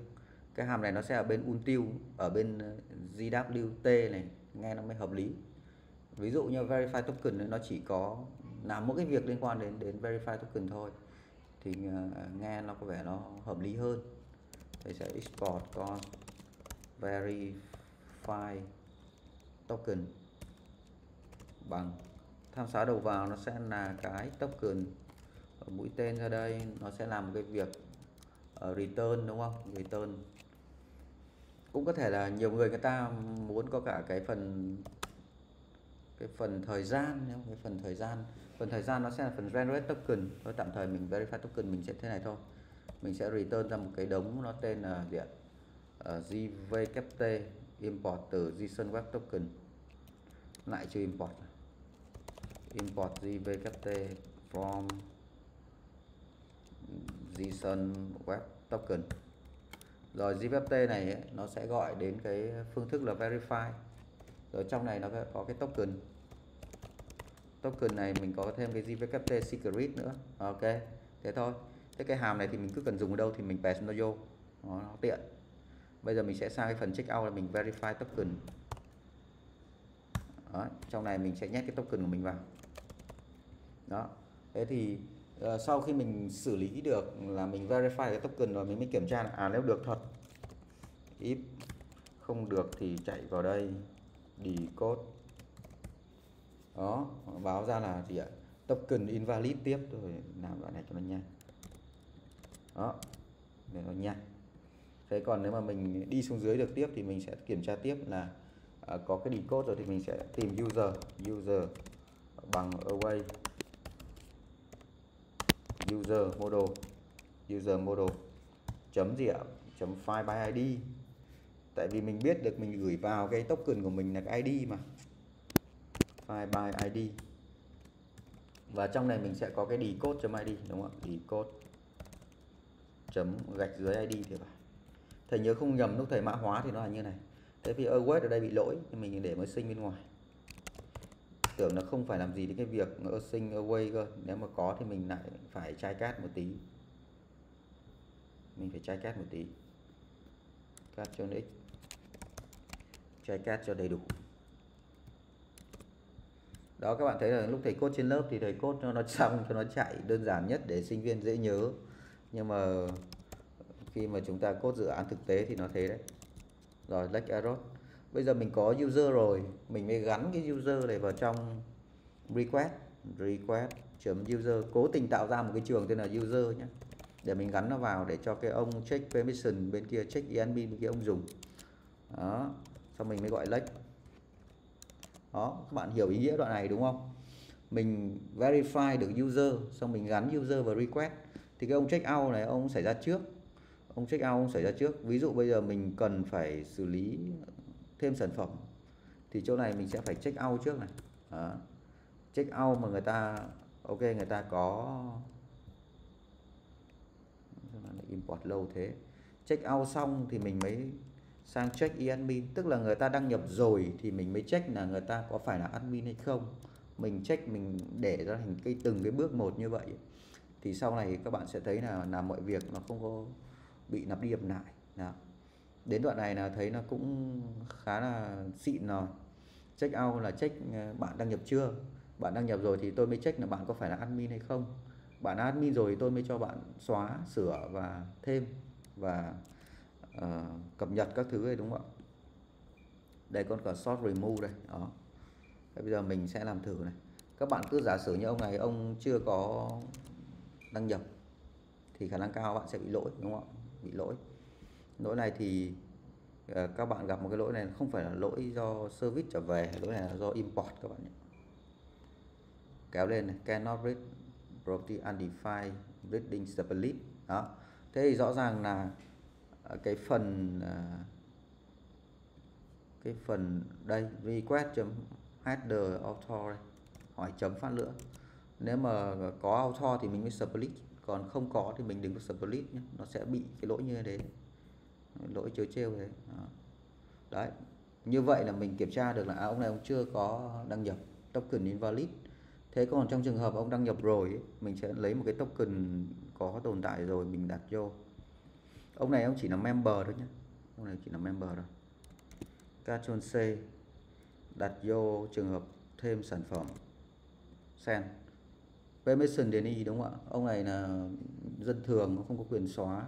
Cái hàm này nó sẽ ở bên until, ở bên giê vê tê này, nghe nó mới hợp lý. Ví dụ như verify token nó chỉ có làm mỗi cái việc liên quan đến đến verify token thôi, thì nghe nó có vẻ nó hợp lý hơn. Thầy sẽ export con verify token bằng tham số đầu vào, nó sẽ là cái token, mũi tên ra đây nó sẽ làm một cái việc return đúng không? Return cũng có thể là nhiều người người ta muốn có cả cái phần cái phần thời gian, cái phần thời gian phần thời gian nó sẽ là phần generate token. Thôi tạm thời mình verify token mình sẽ thế này thôi, mình sẽ return ra một cái đống nó tên là gì ạ? Uh, giê vê tê import từ JSON web token, lại trừ import import giê vê tê from JSON web token. Rồi giê vê tê này ấy, nó sẽ gọi đến cái phương thức là verify. Rồi trong này nó có cái token. Token này mình có thêm cái giê vê tê secret nữa. Ok, thế thôi. Thế cái hàm này thì mình cứ cần dùng ở đâu thì mình paste nó vô. Đó, nó tiện. Bây giờ mình sẽ sang cái phần check out là mình verify token. Đó, trong này mình sẽ nhét cái token của mình vào. Đó. Thế thì uh, sau khi mình xử lý được là mình verify cái token rồi mình mới kiểm tra là, à nếu được thật. If không được thì chạy vào đây decode. Đó, báo ra là gì ạ? Token invalid tiếp, rồi làm đoạn này cho nó nhanh. Đó, để nó nhanh. Thế còn nếu mà mình đi xuống dưới được tiếp thì mình sẽ kiểm tra tiếp là uh, có cái decode rồi thì mình sẽ tìm user, user bằng away user model, user model chấm gì ạ? Chấm file by id. Tại vì mình biết được mình gửi vào cái token của mình là cái i đê mà. File by i đê. Và trong này mình sẽ có cái decode.id đúng không ạ? Decode chấm gạch dưới i đê thì phải. Thầy nhớ không nhầm lúc thầy mã hóa thì nó là như này. Thế vì await ở đây bị lỗi thì mình để mới sinh bên ngoài. Tưởng nó không phải làm gì đến cái việc async await cơ. Nếu mà có thì mình lại phải try catch một tí. Mình phải try catch một tí. Catch cho x. Try catch cho đầy đủ. Đó, các bạn thấy là lúc thầy code trên lớp thì thầy code cho nó xong, cho nó chạy đơn giản nhất để sinh viên dễ nhớ. Nhưng mà khi mà chúng ta code dự án thực tế thì nó thế đấy. Rồi, like error. Bây giờ mình có user rồi, mình mới gắn cái user này vào trong request, request.user, cố tình tạo ra một cái trường tên là user nhé, để mình gắn nó vào để cho cái ông check permission bên kia, check env bên kia ông dùng. Đó, xong mình mới gọi like. Đó, các bạn hiểu ý nghĩa đoạn này đúng không? Mình verify được user, xong mình gắn user vào request thì cái ông check out này ông xảy ra trước. Ông check out ông xảy ra trước. Ví dụ bây giờ mình cần phải xử lý thêm sản phẩm thì chỗ này mình sẽ phải check out trước này. Đó. Check out mà người ta ok, người ta có import lâu thế. Check out xong thì mình mới sang check admin, tức là người ta đăng nhập rồi thì mình mới check là người ta có phải là admin hay không. Mình check, mình để ra thành cái từng cái bước một như vậy thì sau này các bạn sẽ thấy là làm mọi việc nó không có bị nạp đi nạp lại. Đó. Đến đoạn này là thấy nó cũng khá là xịn rồi. Check out là check bạn đăng nhập chưa. Bạn đăng nhập rồi thì tôi mới check là bạn có phải là admin hay không. Bạn admin rồi thì tôi mới cho bạn xóa, sửa và thêm và uh, cập nhật các thứ này, đúng không ạ? Đây con cả sort remove đây. Đó. Thế bây giờ mình sẽ làm thử này. Các bạn cứ giả sử như ông này ông chưa có đăng nhập thì khả năng cao bạn sẽ bị lỗi, đúng không ạ? Bị lỗi. Lỗi này thì uh, các bạn gặp một cái lỗi này không phải là lỗi do service trở về, lỗi này là do import các bạn nhé. Kéo lên này, cannot read property undefined reading split. Đó. Thế thì rõ ràng là uh, cái phần uh, cái phần đây request.header author đây, hỏi chấm phát nữa. Nếu mà có author thì mình mới split, còn không có thì mình đừng có split nhé, nó sẽ bị cái lỗi như thế. Lỗi trớ trêu đấy. Đó. Đấy, như vậy là mình kiểm tra được là à, ông này ông chưa có đăng nhập, token invalid. Thế còn trong trường hợp ông đăng nhập rồi ấy, mình sẽ lấy một cái token có tồn tại rồi mình đặt vô. Ông này ông chỉ là member thôi nhé, ông này chỉ là member thôi. Ctrl C đặt vô trường hợp thêm sản phẩm send permission deny, đúng không ạ? Ông này là dân thường, nó không có quyền xóa.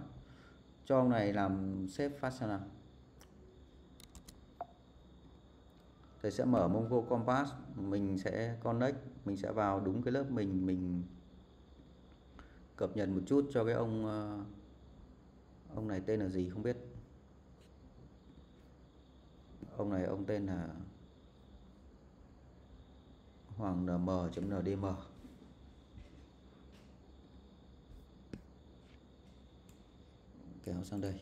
Cho ông này làm save phát sao nào. Thầy sẽ mở Mongo Compass, mình sẽ connect, mình sẽ vào đúng cái lớp mình mình cập nhật một chút cho cái ông ông này tên là gì không biết. Ông này ông tên là Hoàng nm.ndm. Kéo sang đây. Ừ.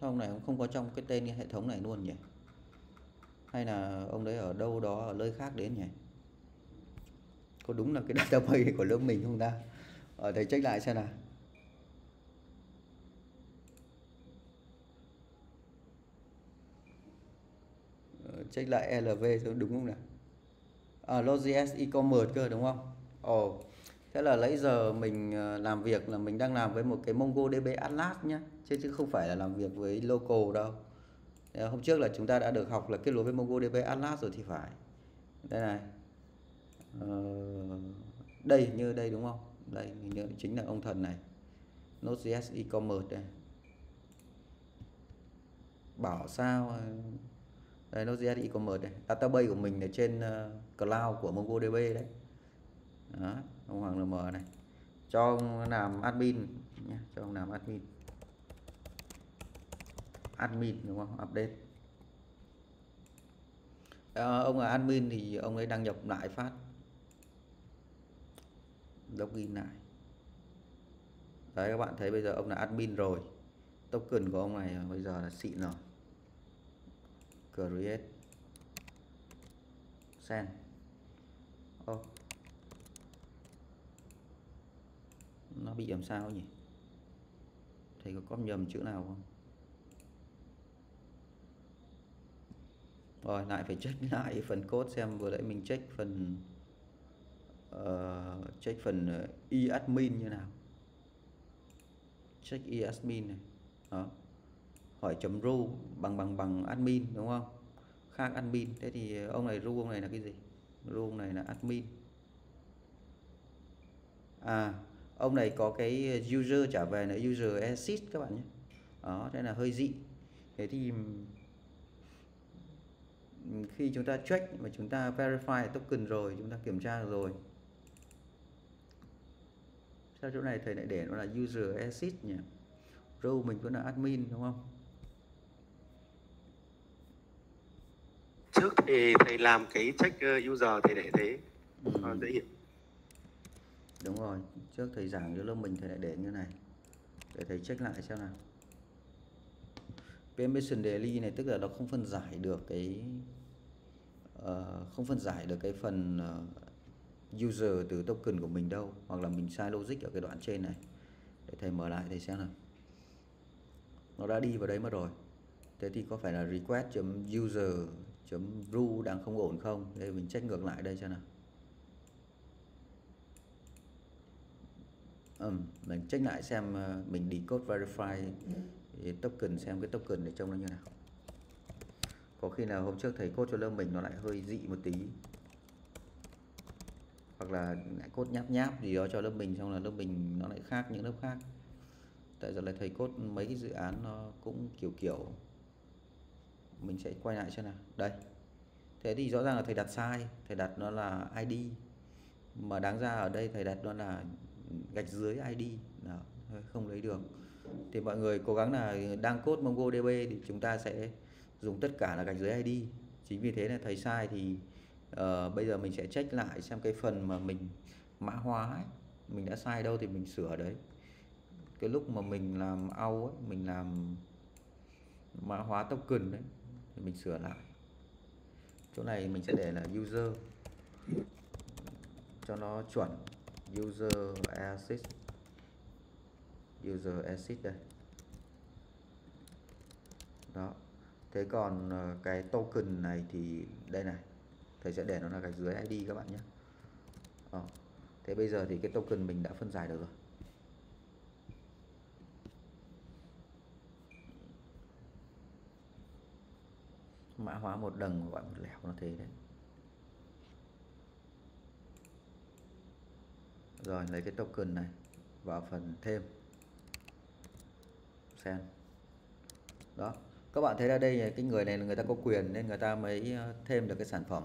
Sao ông này cũng không có trong cái tên cái hệ thống này luôn nhỉ? Hay là ông đấy ở đâu đó ở nơi khác đến nhỉ? Có đúng là cái database của lớp mình không ta? Ở đây check lại xem nào. Check lại lv đúng không nào? À, Logies e-commerce cơ đúng không? Ồ, thế là nãy giờ mình làm việc là mình đang làm với một cái MongoDB Atlas nhá, chứ chứ không phải là làm việc với local đâu. Hôm trước là chúng ta đã được học là kết nối với MongoDB Atlas rồi thì phải. Đây này, ờ, đây như đây đúng không? Đây như, chính là ông thần này, Logies e-commerce đây. Bảo sao? Đây Logies e-commerce đây, database của mình là trên uh, cloud của MongoDB đấy. Đó, ông Hoàng lờ em này. Cho ông làm admin nhé, cho ông làm admin. Admin đúng không? Update. À, ông là admin thì ông ấy đăng nhập lại phát. Login lại. Đấy các bạn thấy bây giờ ông là admin rồi. Token của ông này bây giờ là xịn rồi. Create send. Oh. Nó bị làm sao nhỉ? Thầy có copy nhầm chữ nào không? Rồi lại phải check lại phần code xem vừa nãy mình check phần uh, check phần e admin như nào. Check e admin này. Đó. Hỏi chấm ru bằng bằng bằng admin đúng không? Khác admin. Thế thì ông này ru ông này là cái gì? Ru ông này là admin. À, ông này có cái user trả về là user exit các bạn nhé. Đó, đây là hơi dị. Thế thì khi chúng ta check mà chúng ta verify token rồi, chúng ta kiểm tra rồi. Sao chỗ này thầy lại để nó là user exit nhỉ? Role mình vẫn là admin đúng không? Trước thì thầy làm cái check user thầy để thế. Ừ. Nó dễ hiểu. Đúng rồi, trước thầy giảng cho lớp mình thầy lại để như này. Để thầy check lại xem nào. Permission daily này tức là nó không phân giải được cái uh, không phân giải được cái phần uh, user từ token của mình đâu, hoặc là mình sai logic ở cái đoạn trên này. Để thầy mở lại thầy xem nào. Nó đã đi vào đấy mất rồi. Thế thì có phải là request.user.ru đang không ổn không? Đây mình check ngược lại đây xem nào. Ừ, mình check lại xem, mình decode verify token xem cái token để trông nó như nào. Có khi nào hôm trước thầy code cho lớp mình nó lại hơi dị một tí, hoặc là lại code nháp nháp gì đó cho lớp mình, xong là lớp mình nó lại khác những lớp khác. Tại giờ là thầy code mấy cái dự án nó cũng kiểu kiểu. Mình sẽ quay lại xem nào. Đây. Thế thì rõ ràng là thầy đặt sai. Thầy đặt nó là i đê. Mà đáng ra ở đây thầy đặt nó là gạch dưới i đê. Đó, không lấy được. Thì mọi người cố gắng là đang code MongoDB thì chúng ta sẽ dùng tất cả là gạch dưới i đê. Chính vì thế là thầy sai thì uh, bây giờ mình sẽ check lại xem cái phần mà mình mã hóa ấy, mình đã sai đâu thì mình sửa ở đấy. Cái lúc mà mình làm au ấy, mình làm mã hóa token đấy thì mình sửa lại. Chỗ này mình sẽ để là user cho nó chuẩn, user exit, user exit đây. Đó. Thế còn cái token này thì đây này, thầy sẽ để nó là gạch dưới i đê các bạn nhé. Đó. Thế bây giờ thì cái token mình đã phân giải được rồi. Mã hóa một đằng gọi một lẻo, nó thế đấy. Rồi lấy cái token này vào phần thêm send. Đó, các bạn thấy là đây cái người này là người ta có quyền nên người ta mới thêm được cái sản phẩm.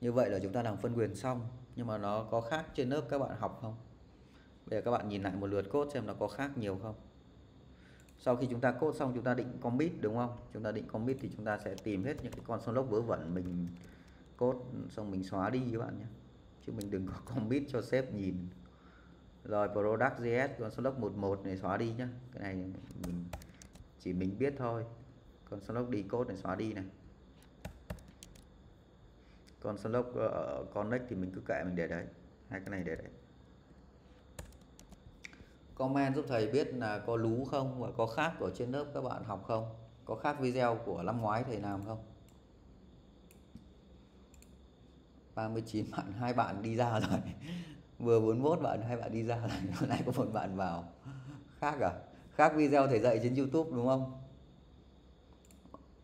Như vậy là chúng ta làm phân quyền xong, nhưng mà nó có khác trên lớp các bạn học không? Bây giờ các bạn nhìn lại một lượt code xem nó có khác nhiều không. Sau khi chúng ta code xong chúng ta định commit đúng không? Chúng ta định commit thì chúng ta sẽ tìm hết những cái con số lốc vớ vẩn mình code xong mình xóa đi các bạn nhé. Chứ mình đừng có commit cho sếp nhìn. Rồi product.js con số lốc mười một này xóa đi nhé. Cái này mình chỉ mình biết thôi. Con số lốc decode này xóa đi này. Con số lốc uh, connect thì mình cứ kệ, mình để đấy. Hai cái này để đấy. Comment giúp thầy biết là có lú không và có khác ở trên lớp các bạn học không? Có khác video của năm ngoái thầy làm không? ba mươi chín bạn, hai bạn đi ra rồi. Vừa bốn mươi mốt bạn, hai bạn đi ra rồi. Hôm nay có một bạn vào. Khác à? Khác video thầy dạy trên YouTube đúng không?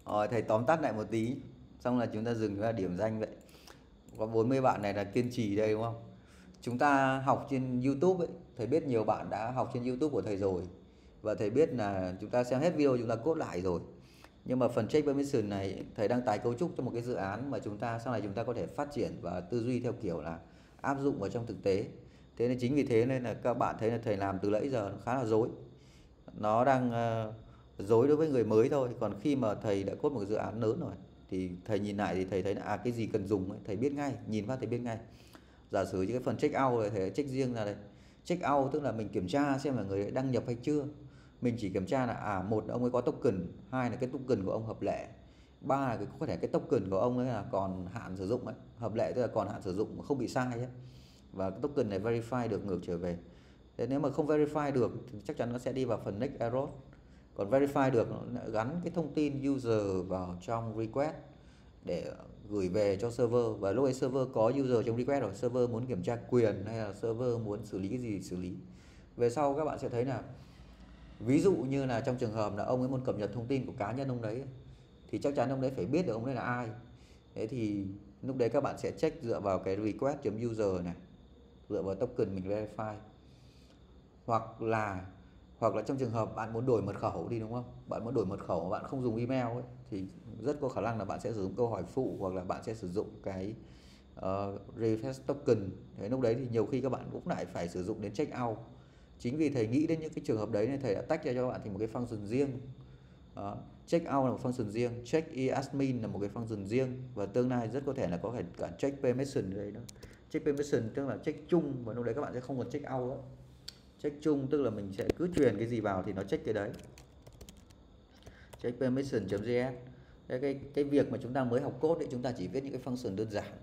Rồi thầy tóm tắt lại một tí, xong là chúng ta dừng ra điểm danh vậy. Có bốn mươi bạn này là kiên trì đây đúng không? Chúng ta học trên YouTube ấy, thầy biết nhiều bạn đã học trên YouTube của thầy rồi. Và thầy biết là chúng ta xem hết video chúng ta code lại rồi. Nhưng mà phần check permission này thầy đang tái cấu trúc cho một cái dự án mà chúng ta sau này chúng ta có thể phát triển và tư duy theo kiểu là áp dụng vào trong thực tế. Thế nên chính vì thế nên là các bạn thấy là thầy làm từ nãy giờ nó khá là rối. Nó đang uh, rối đối với người mới thôi. Còn khi mà thầy đã code một dự án lớn rồi thì thầy nhìn lại thì thầy thấy là à, cái gì cần dùng ấy, thầy biết ngay, nhìn phát thầy biết ngay. Giả sử cái phần check out này thầy check riêng ra đây. Check out tức là mình kiểm tra xem là người đăng nhập hay chưa. Mình chỉ kiểm tra là à một là ông ấy có token, hai là cái token của ông hợp lệ, ba là cái, có thể cái token của ông ấy là còn hạn sử dụng ấy. Hợp lệ tức là còn hạn sử dụng không bị sai ấy. Và cái token này verify được ngược trở về. Thế nếu mà không verify được thì chắc chắn nó sẽ đi vào phần next error. Còn verify được nó gắn cái thông tin user vào trong request để gửi về cho server, và lúc ấy server có user trong request rồi, server muốn kiểm tra quyền hay là server muốn xử lý cái gì xử lý. Về sau các bạn sẽ thấy là ví dụ như là trong trường hợp là ông ấy muốn cập nhật thông tin của cá nhân ông đấy thì chắc chắn ông đấy phải biết được ông đấy là ai. Thế thì lúc đấy các bạn sẽ check dựa vào cái request.user này, dựa vào token mình verify. Hoặc là hoặc là trong trường hợp bạn muốn đổi mật khẩu đi, đúng không? Bạn muốn đổi mật khẩu mà bạn không dùng email ấy, thì rất có khả năng là bạn sẽ sử dụng câu hỏi phụ, hoặc là bạn sẽ sử dụng cái uh, request token. Thế lúc đấy thì nhiều khi các bạn cũng lại phải sử dụng đến check out. Chính vì thầy nghĩ đến những cái trường hợp đấy nên thầy đã tách ra cho các bạn thành một cái function riêng. uh, Check out là một function riêng, check e admin là một cái function riêng, và tương lai rất có thể là có thể cả check permission đấy đó. Check permission tức là check chung, và lúc đấy các bạn sẽ không còn check out nữa. Check chung tức là mình sẽ cứ truyền cái gì vào thì nó check cái đấy. Check permission.js. Cái, cái việc mà chúng ta mới học code thì chúng ta chỉ viết những cái function đơn giản.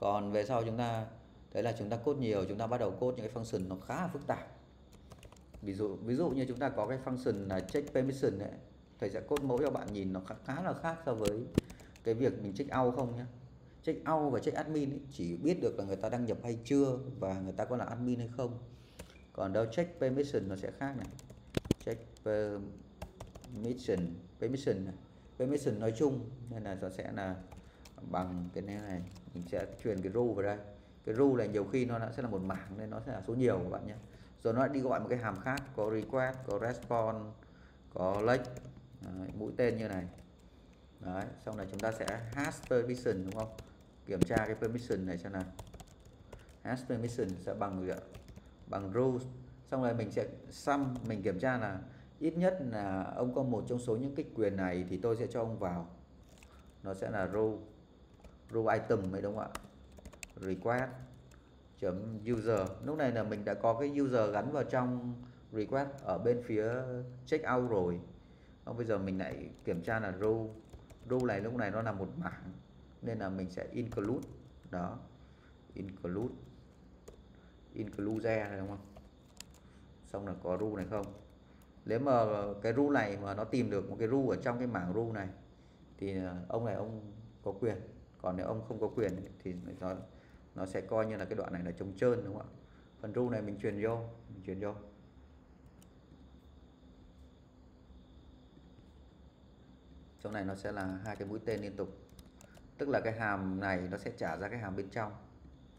Còn về sau chúng ta thấy là chúng ta code nhiều, chúng ta bắt đầu code những cái function nó khá là phức tạp. Ví dụ ví dụ như chúng ta có cái function là check permission đấy, thầy sẽ code mẫu cho bạn nhìn nó khá, khá là khác so với cái việc mình check out không nhé. Check out và check admin ấy, chỉ biết được là người ta đăng nhập hay chưa và người ta có là admin hay không. Còn đâu check permission nó sẽ khác này. Check permission, permission này. Permission nói chung nên là nó sẽ là bằng cái này, mình sẽ truyền cái rule vào đây. Cái rule này nhiều khi nó đã sẽ là một mảng nên nó sẽ là số nhiều các bạn nhé. Rồi nó lại đi gọi một cái hàm khác, có request, có response, có lệnh, mũi tên như này. Đấy, xong này chúng ta sẽ hash permission, đúng không? Kiểm tra cái permission này xem nào. Hash permission sẽ bằng bằng rules. Xong rồi mình sẽ sum, mình kiểm tra là ít nhất là ông có một trong số những cái quyền này thì tôi sẽ cho ông vào. Nó sẽ là rule, rule item ấy, đúng không ạ? Request chấm user. Lúc này là mình đã có cái user gắn vào trong request ở bên phía check out rồi. Còn bây giờ mình lại kiểm tra là rule, rule này lúc này nó là một mảng nên là mình sẽ include đó, include include này, đúng không? Xong là có rule này không? Nếu mà cái rule này mà nó tìm được một cái rule ở trong cái mảng rule này thì ông này ông có quyền, còn nếu ông không có quyền thì nó nó sẽ coi như là cái đoạn này là trống trơn, đúng không ạ? Phần rule này mình truyền vô, mình truyền vô. Chỗ này nó sẽ là hai cái mũi tên liên tục. Tức là cái hàm này nó sẽ trả ra cái hàm bên trong.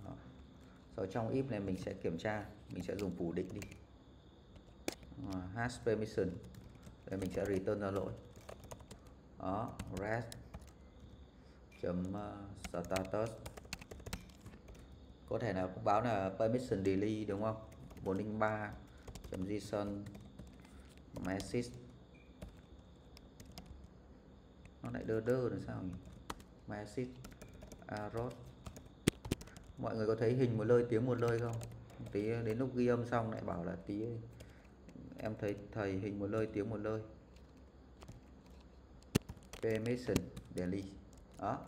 Đó. Rồi trong if này mình sẽ kiểm tra, mình sẽ dùng phủ định đi. Uh, hash permission. Đây mình sẽ return ra lỗi. Đó, rest chấm status. Có thể là cũng báo là permission delete, đúng không? bốn không ba chấm json message. Nó lại đơ đơ là sao nhỉ? Message error. Mọi người có thấy hình một lơi tiếng một lơi không? Tí đến lúc ghi âm xong lại bảo là tí em thấy thầy hình một lơi tiếng một lơi. Permission delete. Đó.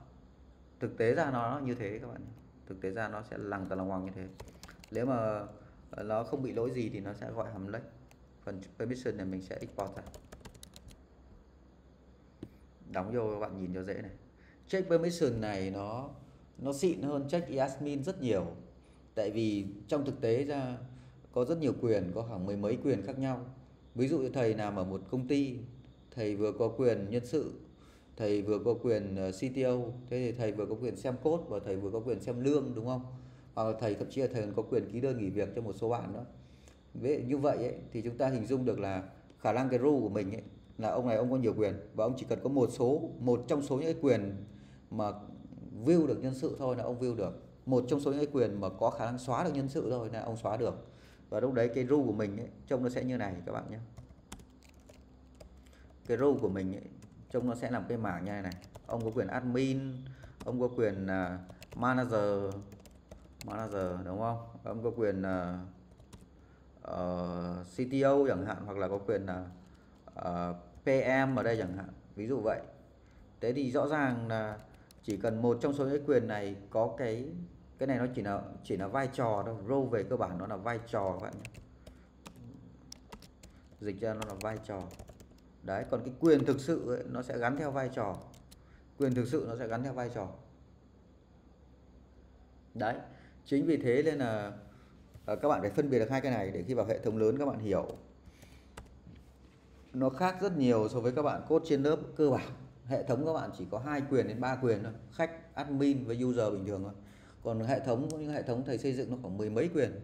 Thực tế ra nó như thế các bạn. Thực tế ra nó sẽ lằng tà lằng ngoằng như thế. Nếu mà nó không bị lỗi gì thì nó sẽ gọi hàm lách. Phần permission này mình sẽ export ra, đóng vô các bạn nhìn cho dễ này. Check permission này nó nó xịn hơn check admin rất nhiều, tại vì trong thực tế ra có rất nhiều quyền, có khoảng mười mấy quyền khác nhau. Ví dụ như thầy làm ở một công ty, thầy vừa có quyền nhân sự, thầy vừa có quyền xê tê ô, thế thì thầy vừa có quyền xem code và thầy vừa có quyền xem lương, đúng không? Hoặc là thầy thậm chí là thầy còn có quyền ký đơn nghỉ việc cho một số bạn đó. Vậy như vậy ấy, thì chúng ta hình dung được là khả năng cái rule của mình ấy, là ông này ông có nhiều quyền và ông chỉ cần có một số một trong số những cái quyền mà view được nhân sự thôi là ông view được, một trong số những cái quyền mà có khả năng xóa được nhân sự thôi là ông xóa được. Và lúc đấy cái rule của mình ấy, trông nó sẽ như này các bạn nhé. Cái rule của mình ấy, trông nó sẽ làm cái mảng như này này. Ông có quyền admin, ông có quyền uh, manager, manager đúng không? Ông có quyền uh, uh, xê tê ô chẳng hạn, hoặc là có quyền là uh, pê em ở đây chẳng hạn, ví dụ vậy. Thế thì rõ ràng là chỉ cần một trong số những quyền này có cái cái này nó chỉ là chỉ là vai trò thôi, role về cơ bản nó là vai trò các bạn nhé, dịch ra nó là vai trò đấy. Còn cái quyền thực sự ấy, nó sẽ gắn theo vai trò, quyền thực sự nó sẽ gắn theo vai trò đấy. Chính vì thế nên là các bạn phải phân biệt được hai cái này để khi vào hệ thống lớn các bạn hiểu. Nó khác rất nhiều so với các bạn code trên lớp cơ bản. Hệ thống các bạn chỉ có hai quyền đến ba quyền thôi, khách, admin với user bình thường thôi. Còn hệ thống, những hệ thống thầy xây dựng nó khoảng mười mấy quyền,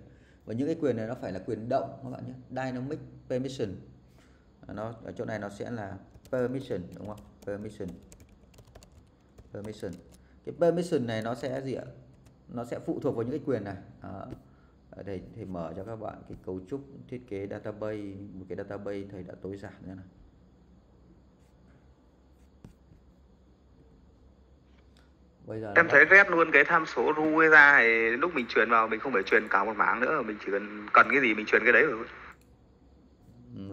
và những cái quyền này nó phải là quyền động các bạn nhé, dynamic permission. Nó ở chỗ này nó sẽ là permission, đúng không? Permission, permission. Cái permission này nó sẽ gì ạ? Nó sẽ phụ thuộc vào những cái quyền này. Đó. Ở đây thì mở cho các bạn cái cấu trúc thiết kế database, một cái database thầy đã tối giản ra này. Bây giờ em thấy ghép luôn cái tham số ru ra này, lúc mình truyền vào mình không phải truyền cả một mảng nữa, mình chỉ cần cần cái gì mình truyền cái đấy rồi.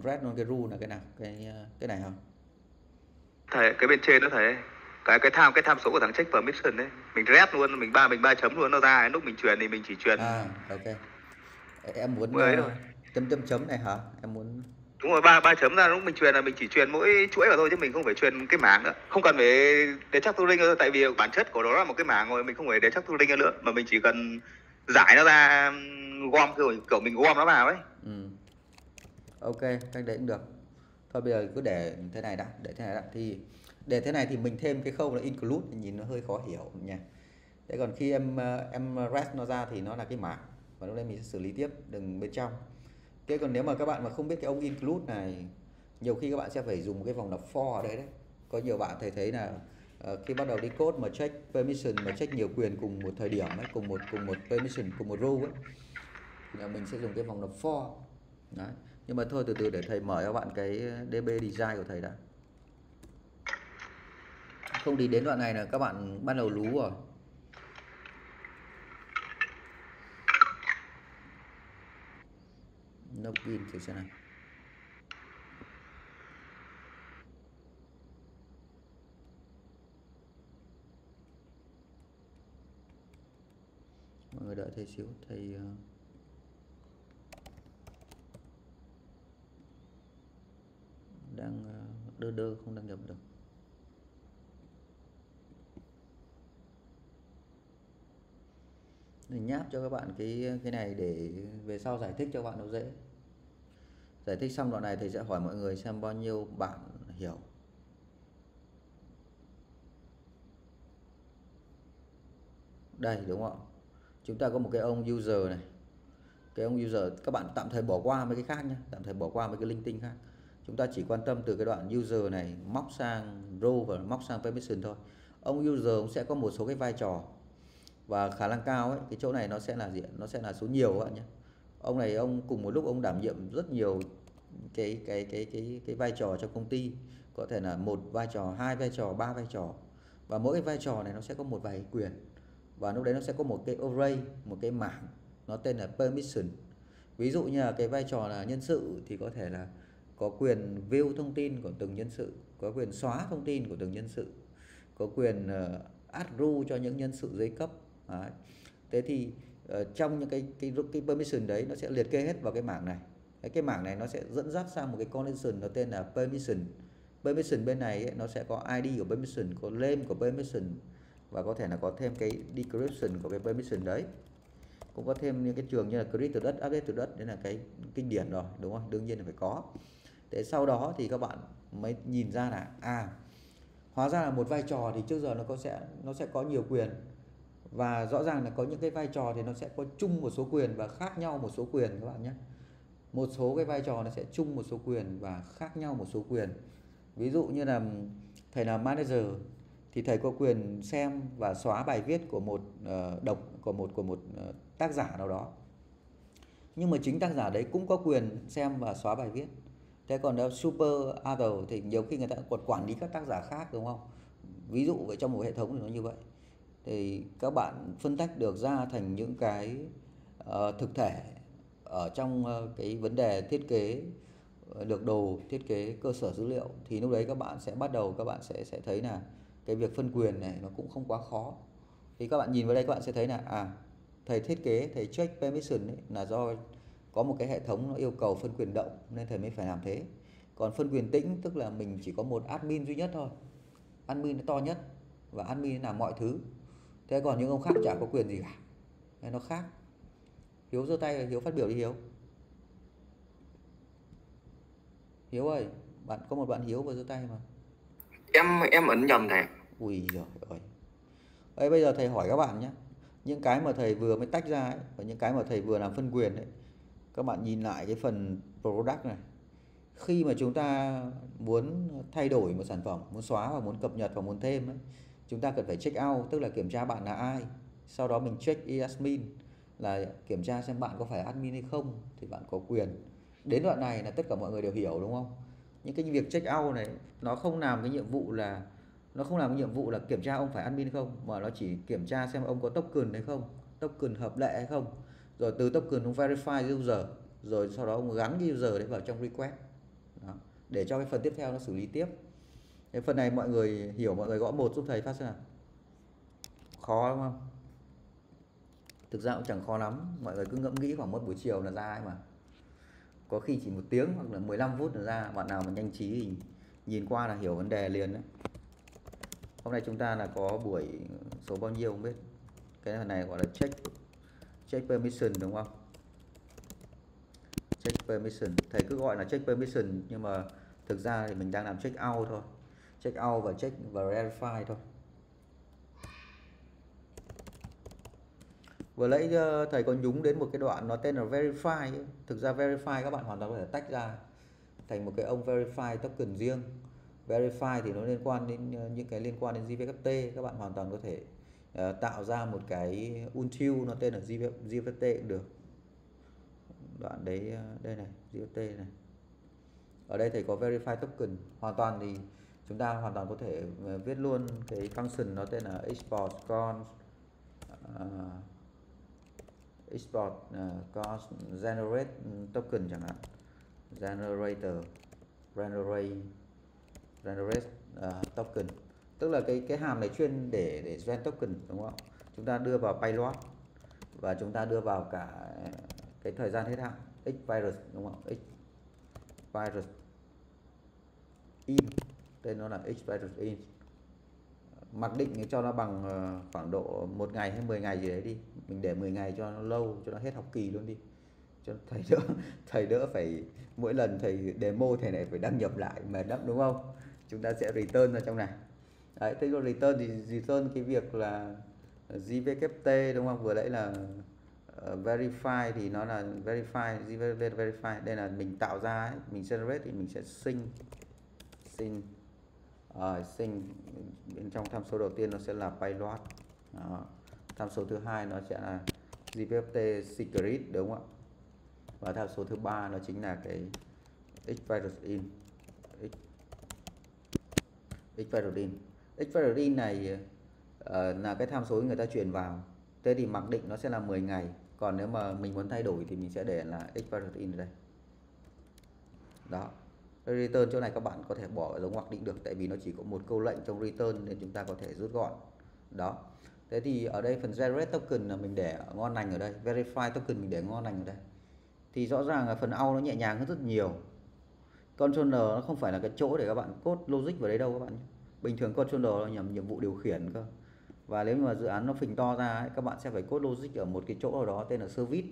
Red luôn cái ru là cái nào? Cái cái này không? Thầy cái bên trên đó thầy. Cái cái tham cái tham số của thằng check permission đấy, mình red luôn, mình ba mình ba chấm luôn nó ra, lúc mình truyền thì mình chỉ truyền. À ok. Em muốn uh, chấm chấm chấm này hả? Em muốn đúng rồi, ba ba chấm ra, lúc mình truyền là mình chỉ truyền mỗi chuỗi vào thôi, chứ mình không phải truyền cái mảng nữa, không cần phải để chắc turing nữa, tại vì bản chất của nó là một cái mảng rồi, mình không phải để chắc turing nữa, mà mình chỉ cần giải nó ra, gom kiểu kiểu mình gom nó vào ấy. Ừ. Ok, cách đấy cũng được. Thôi bây giờ cứ để thế này đã, để thế này đã thì để thế này thì mình thêm cái khâu là include, nhìn nó hơi khó hiểu nha. Thế còn khi em em rest nó ra thì nó là cái mảng, và lúc đây mình sẽ xử lý tiếp, đừng bên trong. Thế còn nếu mà các bạn mà không biết cái ông include này, nhiều khi các bạn sẽ phải dùng một cái vòng lặp for ở đây đấy. Có nhiều bạn thầy thấy là uh, khi bắt đầu đi code mà check permission, mà check nhiều quyền cùng một thời điểm ấy, cùng một cùng một permission, cùng một role ấy, thì là mình sẽ dùng cái vòng lặp for. Đấy. Nhưng mà thôi, từ từ để thầy mở cho bạn cái đê bê design của thầy đã. Không đi đến đoạn này là các bạn bắt đầu lú rồi. Login thử xem nào. Mọi người đợi thầy xíu, thầy đang đơ đơ không đăng nhập được. Mình nháp cho các bạn cái cái này để về sau giải thích cho các bạn nó dễ. Giải thích xong đoạn này thì sẽ hỏi mọi người xem bao nhiêu bạn hiểu. Đây đúng không ạ? Chúng ta có một cái ông user này. Cái ông user các bạn tạm thời bỏ qua mấy cái khác nhé, tạm thời bỏ qua mấy cái linh tinh khác. Chúng ta chỉ quan tâm từ cái đoạn user này móc sang role và móc sang permission thôi. Ông user cũng sẽ có một số cái vai trò, và khả năng cao ấy, cái chỗ này nó sẽ là gì? Nó sẽ là số nhiều các bạn nhé. Ông này ông cùng một lúc ông đảm nhiệm rất nhiều cái cái cái cái cái vai trò cho công ty, có thể là một vai trò, hai vai trò, ba vai trò, và mỗi cái vai trò này nó sẽ có một vài quyền, và lúc đấy nó sẽ có một cái array, một cái mảng nó tên là permission. Ví dụ như là cái vai trò là nhân sự thì có thể là có quyền view thông tin của từng nhân sự, có quyền xóa thông tin của từng nhân sự, có quyền uh, add rule cho những nhân sự dưới cấp. Đấy. Thế thì uh, trong những cái, cái cái permission đấy nó sẽ liệt kê hết vào cái mảng này. Đấy, cái mảng này nó sẽ dẫn dắt sang một cái collection nó tên là permission. Permission bên này ấy, nó sẽ có i đê của permission, có name của permission, và có thể là có thêm cái description của cái permission đấy. Cũng có thêm những cái trường như là create từ đất, update từ đất, đấy là cái kinh điển rồi, đúng không? Đương nhiên là phải có. Thế sau đó thì các bạn mới nhìn ra là à, hóa ra là một vai trò thì trước giờ nó có sẽ nó sẽ có nhiều quyền. Và rõ ràng là có những cái vai trò thì nó sẽ có chung một số quyền và khác nhau một số quyền các bạn nhé. Một số cái vai trò nó sẽ chung một số quyền và khác nhau một số quyền. Ví dụ như là thầy là manager thì thầy có quyền xem và xóa bài viết của một uh, độc của một của một uh, tác giả nào đó. Nhưng mà chính tác giả đấy cũng có quyền xem và xóa bài viết. Thế còn đâu super author thì nhiều khi người ta còn quản lý các tác giả khác, đúng không? Ví dụ vậy, trong một hệ thống thì nó như vậy. Thì các bạn phân tách được ra thành những cái uh, thực thể uh, ở trong cái vấn đề thiết kế lược đồ, thiết kế cơ sở dữ liệu, thì lúc đấy các bạn sẽ bắt đầu các bạn sẽ sẽ thấy là cái việc phân quyền này nó cũng không quá khó. Thì các bạn nhìn vào đây các bạn sẽ thấy là à, thầy thiết kế, thầy check permission ấy, là do có một cái hệ thống nó yêu cầu phân quyền động nên thầy mới phải làm thế. Còn phân quyền tĩnh tức là mình chỉ có một admin duy nhất thôi, admin nó to nhất và admin làm mọi thứ, thế còn những ông khác chả có quyền gì cả. Thế nó khác. Hiếu giơ tay, Hiếu phát biểu đi Hiếu. Hiếu ơi, bạn có một bạn Hiếu vừa giơ tay mà. Em em ấn nhầm thầy. Ui giời ơi. Đấy, bây giờ thầy hỏi các bạn nhé, những cái mà thầy vừa mới tách ra ấy, và những cái mà thầy vừa làm phân quyền ấy, các bạn nhìn lại cái phần product này. Khi mà chúng ta muốn thay đổi một sản phẩm, muốn xóa và muốn cập nhật và muốn thêm ấy, chúng ta cần phải check out, tức là kiểm tra bạn là ai. Sau đó mình check admin là kiểm tra xem bạn có phải admin hay không thì bạn có quyền. Đến đoạn này là tất cả mọi người đều hiểu đúng không? Những cái việc check out này nó không làm cái nhiệm vụ là nó không làm cái nhiệm vụ là kiểm tra ông phải admin không, mà nó chỉ kiểm tra xem ông có token hay không, token hợp lệ hay không. Rồi từ token ông verify user, rồi sau đó ông gắn cái user đấy vào trong request. Đó, để cho cái phần tiếp theo nó xử lý tiếp. Cái phần này mọi người hiểu, mọi người gõ một giúp thầy phát xem nào. Khó đúng không? Thực ra cũng chẳng khó lắm, mọi người cứ ngẫm nghĩ khoảng một buổi chiều là ra ấy mà. Có khi chỉ một tiếng hoặc là mười lăm phút là ra, bạn nào mà nhanh trí thì nhìn qua là hiểu vấn đề liền đấy. Hôm nay chúng ta là có buổi số bao nhiêu không biết. Cái phần này gọi là check check permission đúng không? Check permission, thầy cứ gọi là check permission nhưng mà thực ra thì mình đang làm check out thôi. Check out và check và verify thôi. Vừa nãy thầy còn nhúng đến một cái đoạn nó tên là verify ấy. Thực ra verify các bạn hoàn toàn có thể tách ra thành một cái ông verify token riêng. Verify thì nó liên quan đến những cái liên quan đến gi vê kép tê, các bạn hoàn toàn có thể uh, tạo ra một cái until nó tên là gi vê kép tê cũng được. Đoạn đấy đây này, gi vê kép tê này. Ở đây thầy có verify token, hoàn toàn thì chúng ta hoàn toàn có thể viết luôn cái function nó tên là export const uh, export uh, const generate token chẳng hạn. Generator generate generate uh, token. Tức là cái cái hàm này chuyên để để gen token đúng không? Chúng ta đưa vào payload và chúng ta đưa vào cả cái thời gian hết hạn xvirus đúng không? Xvirus in, tên nó là xvirus in. Mặc định cho nó bằng khoảng độ một ngày hay mười ngày gì đấy đi. Mình để mười ngày cho nó lâu, cho nó hết học kỳ luôn đi. Cho thầy đỡ thầy đỡ phải mỗi lần thầy demo thầy này phải đăng nhập lại mệt lắm đúng không? Chúng ta sẽ return ra trong này. Đấy, thế rồi return thì return cái việc là gi vê kép tê đúng không? Vừa nãy là Uh, verify thì nó là verify, verify đây là mình tạo ra ấy, mình generate thì mình sẽ sync sync uh, sync bên trong tham số đầu tiên nó sẽ là payload. Đó. Tham số thứ hai nó sẽ là gi vê kép tê secret đúng không ạ? Và tham số thứ ba nó chính là cái xvirus in. Xvirus in. Xvirus in này uh, là cái tham số người ta truyền vào. Thế thì mặc định nó sẽ là mười ngày. Còn nếu mà mình muốn thay đổi thì mình sẽ để là xvirus in ở đây. Đó. Return chỗ này các bạn có thể bỏ dấu ngoặc định được, tại vì nó chỉ có một câu lệnh trong return nên chúng ta có thể rút gọn. Đó. Thế thì ở đây phần generate token là mình để ngon lành ở đây, verify token mình để ngon lành ở đây. Thì rõ ràng là phần out nó nhẹ nhàng hơn rất nhiều. Controller nó không phải là cái chỗ để các bạn code logic vào đấy đâu các bạn. Bình thường controller nó nhằm nhiệm vụ điều khiển cơ. Và nếu mà dự án nó phình to ra ấy, các bạn sẽ phải code logic ở một cái chỗ nào đó tên là service.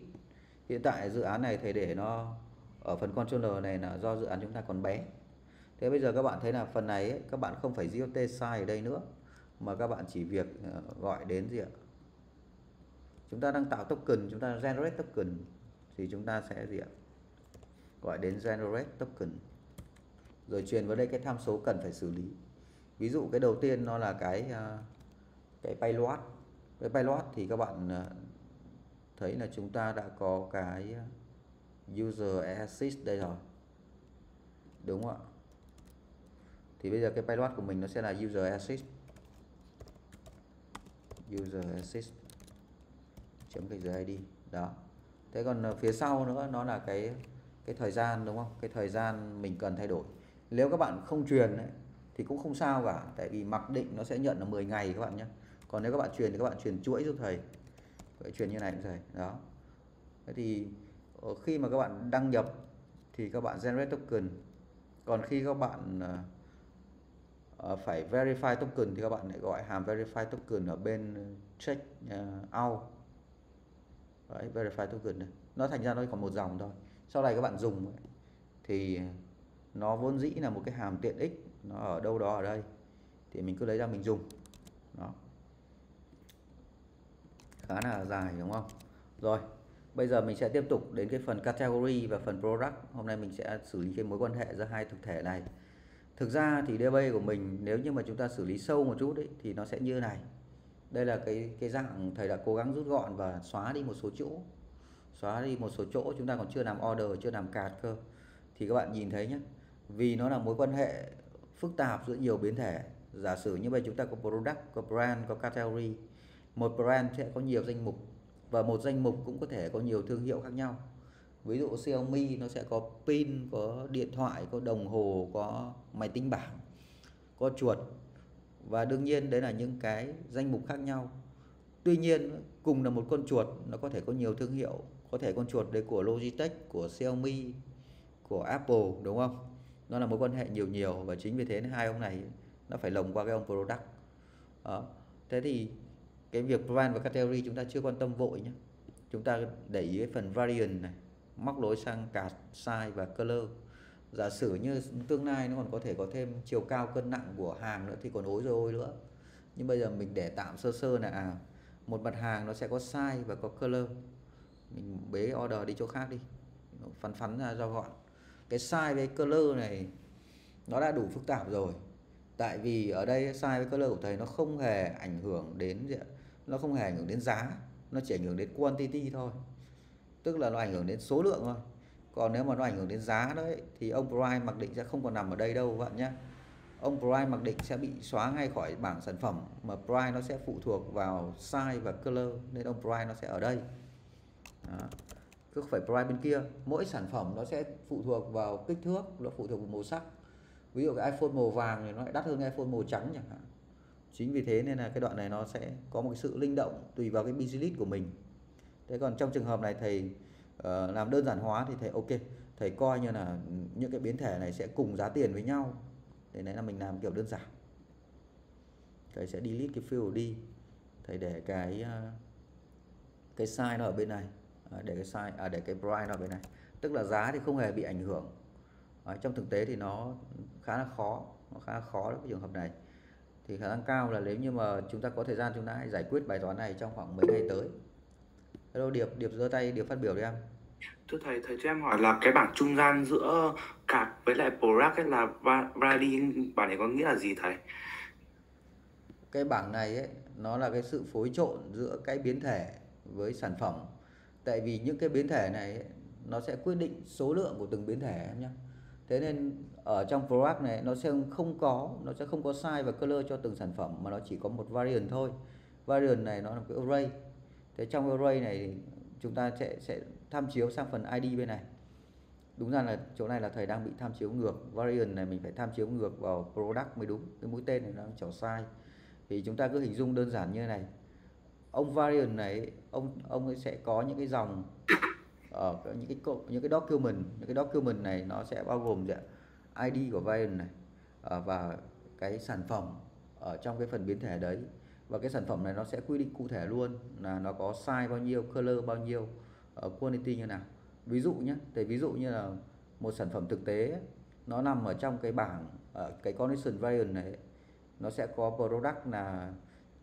Hiện tại dự án này thầy để nó ở phần controller này là do dự án chúng ta còn bé. Thế bây giờ các bạn thấy là phần này ấy, các bạn không phải giê ô tê size ở đây nữa, mà các bạn chỉ việc gọi đến gì ạ? Chúng ta đang tạo token, chúng ta generate token thì chúng ta sẽ gì ạ? Gọi đến generate token. Rồi truyền vào đây cái tham số cần phải xử lý. Ví dụ cái đầu tiên nó là cái cái payload. Cái payload thì các bạn thấy là chúng ta đã có cái user assist đây rồi. Đúng không ạ? Thì bây giờ cái payload của mình nó sẽ là user assist. User assist chấm cái i đê. Đó. Thế còn phía sau nữa nó là cái cái thời gian, đúng không? Cái thời gian mình cần thay đổi. Nếu các bạn không truyền ấy, thì cũng không sao cả, tại vì mặc định nó sẽ nhận là mười ngày các bạn nhé. Còn nếu các bạn truyền thì các bạn truyền chuỗi giúp thầy. Vậy truyền như này cũng thầy. Đó. Thế thì khi mà các bạn đăng nhập thì các bạn generate token. Còn khi các bạn uh, phải verify token thì các bạn lại gọi hàm verify token ở bên check uh, out. Đấy, verify token này. Nó thành ra nó còn một dòng thôi. Sau này các bạn dùng ấy, thì nó vốn dĩ là một cái hàm tiện ích, nó ở đâu đó ở đây thì mình cứ lấy ra mình dùng. Đó. Khá là dài đúng không? Rồi, bây giờ mình sẽ tiếp tục đến cái phần category và phần product. Hôm nay mình sẽ xử lý cái mối quan hệ giữa hai thực thể này. Thực ra thì đê bê của mình nếu như mà chúng ta xử lý sâu một chút ấy, thì nó sẽ như này. Đây là cái cái dạng thầy đã cố gắng rút gọn và xóa đi một số chỗ. Xóa đi một số chỗ chúng ta còn chưa làm order, chưa làm card cơ. Thì các bạn nhìn thấy nhé, vì nó là mối quan hệ phức tạp giữa nhiều biến thể. Giả sử như vậy chúng ta có product, có brand, có category. Một brand sẽ có nhiều danh mục, và một danh mục cũng có thể có nhiều thương hiệu khác nhau. Ví dụ Xiaomi nó sẽ có pin, có điện thoại, có đồng hồ, có máy tính bảng, có chuột. Và đương nhiên đấy là những cái danh mục khác nhau. Tuy nhiên cùng là một con chuột nó có thể có nhiều thương hiệu. Có thể con chuột đấy của Logitech, của Xiaomi, của Apple, đúng không? Nó là mối quan hệ nhiều nhiều. Và chính vì thế hai ông này nó phải lồng qua cái ông product. Đó. Thế thì cái việc brand và category chúng ta chưa quan tâm vội nhé. Chúng ta để ý cái phần variant này, móc lối sang cả size và color. Giả sử như tương lai nó còn có thể có thêm chiều cao cân nặng của hàng nữa thì còn ối rồi ôi nữa. Nhưng bây giờ mình để tạm sơ sơ là à, một mặt hàng nó sẽ có size và có color. Mình bế order đi chỗ khác đi, phắn phắn ra cho gọn. Cái size với color này nó đã đủ phức tạp rồi. Tại vì ở đây size với color của thầy nó không hề ảnh hưởng đến gì, nó không hề ảnh hưởng đến giá, nó chỉ ảnh hưởng đến quantity thôi. Tức là nó ảnh hưởng đến số lượng thôi. Còn nếu mà nó ảnh hưởng đến giá đấy thì ông price mặc định sẽ không còn nằm ở đây đâu các bạn nhé. Ông price mặc định sẽ bị xóa ngay khỏi bảng sản phẩm, mà price nó sẽ phụ thuộc vào size và color, nên ông price nó sẽ ở đây. Đó. Cứ phải price bên kia. Mỗi sản phẩm nó sẽ phụ thuộc vào kích thước, nó phụ thuộc vào màu sắc. Ví dụ cái iPhone màu vàng thì nó lại đắt hơn cái iPhone màu trắng chẳng hạn. Chính vì thế nên là cái đoạn này nó sẽ có một cái sự linh động tùy vào cái business của mình. Thế còn trong trường hợp này thầy uh, làm đơn giản hóa thì thầy ok, thầy coi như là những cái biến thể này sẽ cùng giá tiền với nhau. Thế này là mình làm kiểu đơn giản. Thầy sẽ delete cái field đi. Thầy để cái uh, cái size nó ở bên này, à, để cái size à, để cái price nó ở bên này. Tức là giá thì không hề bị ảnh hưởng. Ở trong thực tế thì nó khá là khó, nó khá là khó trong trường hợp này. Thì khả năng cao là nếu như mà chúng ta có thời gian chúng ta hãy giải quyết bài toán này trong khoảng mấy ngày tới. Hello Điệp, Điệp giơ tay, Điệp phát biểu đi em. Thưa thầy, thầy cho em hỏi là cái bảng trung gian giữa card với lại product ấy là branding, bảng này có nghĩa là gì thầy? Cái bảng này ấy, nó là cái sự phối trộn giữa cái biến thể với sản phẩm. Tại vì những cái biến thể này ấy, nó sẽ quyết định số lượng của từng biến thể em nhé. Thế nên ở trong product này nó sẽ không có, nó sẽ không có size và color cho từng sản phẩm, mà nó chỉ có một variant thôi. Variant này nó là cái array. Thế trong array này chúng ta sẽ sẽ tham chiếu sang phần i đê bên này. Đúng ra là chỗ này là thầy đang bị tham chiếu ngược. Variant này mình phải tham chiếu ngược vào product mới đúng. Cái mũi tên này nó chảo sai. Thì chúng ta cứ hình dung đơn giản như này. Ông variant này ông ông ấy sẽ có những cái dòng ở những cái những cái document, những cái document này nó sẽ bao gồm gì ạ? i đê của variant này và cái sản phẩm ở trong cái phần biến thể đấy, và cái sản phẩm này nó sẽ quy định cụ thể luôn là nó có size bao nhiêu, color bao nhiêu, quantity như nào. Ví dụ nhé, thì ví dụ như là một sản phẩm thực tế nó nằm ở trong cái bảng ở cái condition variant này, nó sẽ có product là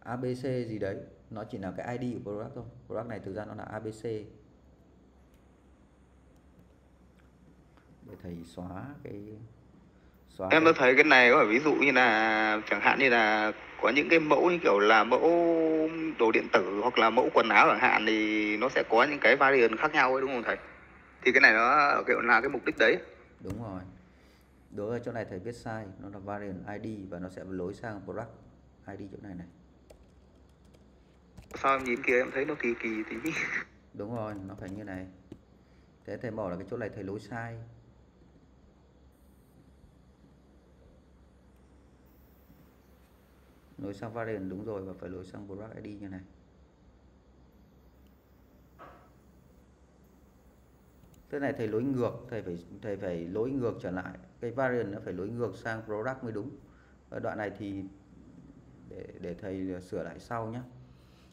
a bê xê gì đấy, nó chỉ là cái i đê của product thôi. Product này thực ra nó là a bê xê. Để thầy xóa cái xóa em đã thấy cái này có phải ví dụ như là chẳng hạn như là có những cái mẫu như kiểu là mẫu đồ điện tử hoặc là mẫu quần áo chẳng hạn, thì nó sẽ có những cái variant khác nhau ấy, đúng không thầy? Thì cái này nó kiểu là cái mục đích đấy. Đúng rồi, đối với chỗ này thầy viết sai, nó là variant i đê và nó sẽ lối sang product i đê chỗ này này. Sao em nhìn kia em thấy nó kỳ kỳ tí. Đúng rồi, nó phải như này. Thế thầy bỏ là cái chỗ này thầy lối sai. Lối sang variant đúng rồi, và phải lối sang product i đê như này. Thế này thầy lối ngược, thầy phải thầy phải lối ngược trở lại. Cái variant nó phải lối ngược sang product mới đúng. Ở đoạn này thì để để thầy sửa lại sau nhé.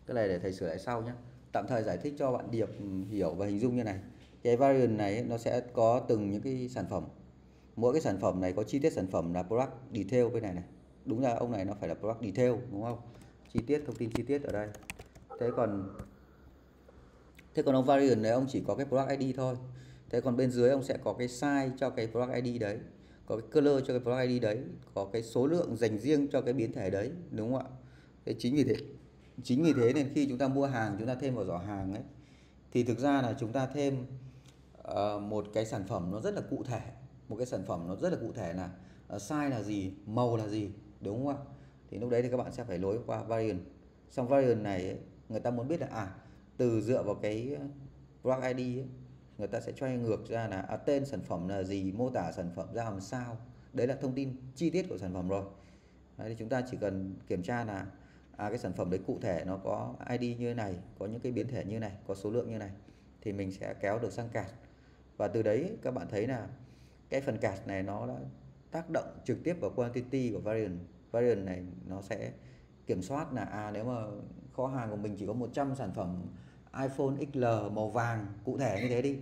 Cái này để thầy sửa lại sau nhé. Tạm thời giải thích cho bạn Điệp hiểu và hình dung như này. Cái variant này nó sẽ có từng những cái sản phẩm. Mỗi cái sản phẩm này có chi tiết sản phẩm là product detail bên này này. Đúng là ông này nó phải là product detail đúng không? Chi tiết, thông tin chi tiết ở đây. Thế còn Thế còn ông variant này ông chỉ có cái product i đê thôi. Thế còn bên dưới ông sẽ có cái size cho cái product i đê đấy, có cái color cho cái product i đê đấy, có cái số lượng dành riêng cho cái biến thể đấy, đúng không ạ? Thế chính vì thế Chính vì thế nên khi chúng ta mua hàng, chúng ta thêm vào giỏ hàng ấy, thì thực ra là chúng ta thêm uh, một cái sản phẩm nó rất là cụ thể. Một cái sản phẩm nó rất là cụ thể là uh, size là gì, màu là gì, đúng không ạ? Thì lúc đấy thì các bạn sẽ phải lối qua variant. Xong variant này ấy, người ta muốn biết là à, từ dựa vào cái product i đê ấy, người ta sẽ choay ngược ra là à, tên sản phẩm là gì, mô tả sản phẩm ra làm sao. Đấy là thông tin chi tiết của sản phẩm rồi. Đấy, thì chúng ta chỉ cần kiểm tra là à, cái sản phẩm đấy cụ thể nó có i đê như thế này, có những cái biến thể như này, có số lượng như này, thì mình sẽ kéo được sang card. Và từ đấy các bạn thấy là cái phần card này nó đã tác động trực tiếp vào quantity của variant. Variant này nó sẽ kiểm soát là à, nếu mà kho hàng của mình chỉ có một trăm sản phẩm iPhone ích lờ màu vàng cụ thể như thế đi,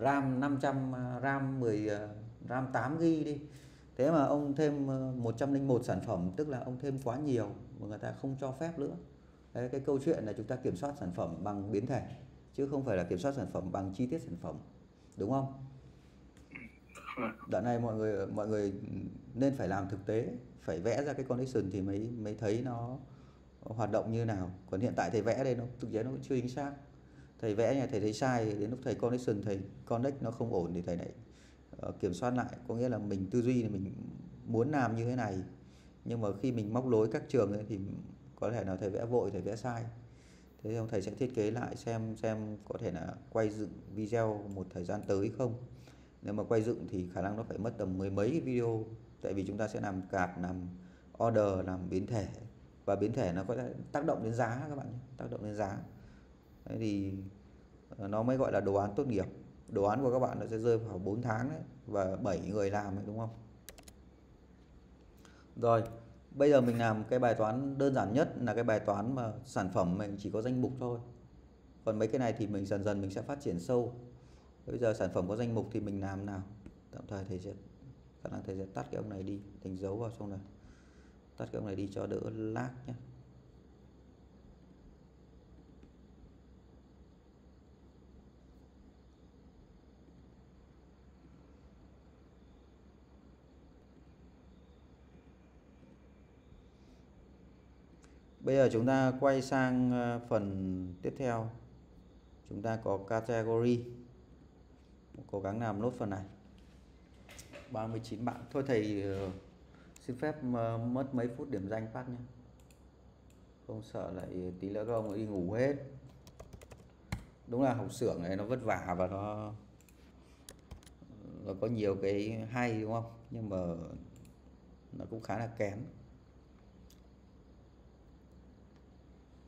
RAM năm trăm, RAM mười, RAM tám gi-ga-bai đi, thế mà ông thêm một trăm lẻ một sản phẩm, tức là ông thêm quá nhiều mà người ta không cho phép nữa. Đấy, cái câu chuyện là chúng ta kiểm soát sản phẩm bằng biến thể chứ không phải là kiểm soát sản phẩm bằng chi tiết sản phẩm, đúng không? Đoạn này mọi người mọi người nên phải làm thực tế, phải vẽ ra cái condition thì mới mới thấy nó hoạt động như nào. Còn hiện tại thầy vẽ đây nó thực tế nó cũng chưa chính xác. Thầy vẽ nhà thầy thấy sai, đến lúc thầy condition thầy connect nó không ổn thì thầy lại kiểm soát lại. Có nghĩa là mình tư duy thì mình muốn làm như thế này, nhưng mà khi mình móc lối các trường ấy, thì có thể nào thầy vẽ vội, thầy vẽ sai. Thế ông thầy sẽ thiết kế lại xem xem có thể là quay dựng video một thời gian tới không. Nếu mà quay dựng thì khả năng nó phải mất tầm mười mấy video, tại vì chúng ta sẽ làm card, làm order, làm biến thể, và biến thể nó có tác động đến giá các bạn nhé, tác động đến giá. Đấy thì nó mới gọi là đồ án tốt nghiệp. Đồ án của các bạn nó sẽ rơi vào bốn tháng đấy, và bảy người làm ấy, đúng không? Rồi, bây giờ mình làm cái bài toán đơn giản nhất là cái bài toán mà sản phẩm mình chỉ có danh mục thôi. Còn mấy cái này thì mình dần dần mình sẽ phát triển sâu. Bây giờ sản phẩm có danh mục thì mình làm nào? Tạm thời thầy sẽ khả năng thầy sẽ tắt cái ông này đi, đánh dấu vào xong rồi. Tắt cái ông này đi cho đỡ lag nhé. Bây giờ chúng ta quay sang phần tiếp theo. Chúng ta có category. Cố gắng làm nốt phần này. ba mươi chín bạn. Thôi thầy xin phép mất mấy phút điểm danh phát nhé. Không sợ lại tí nữa các ông đi ngủ hết. Đúng là học xưởng này nó vất vả và nó nó có nhiều cái hay, đúng không? Nhưng mà nó cũng khá là kém.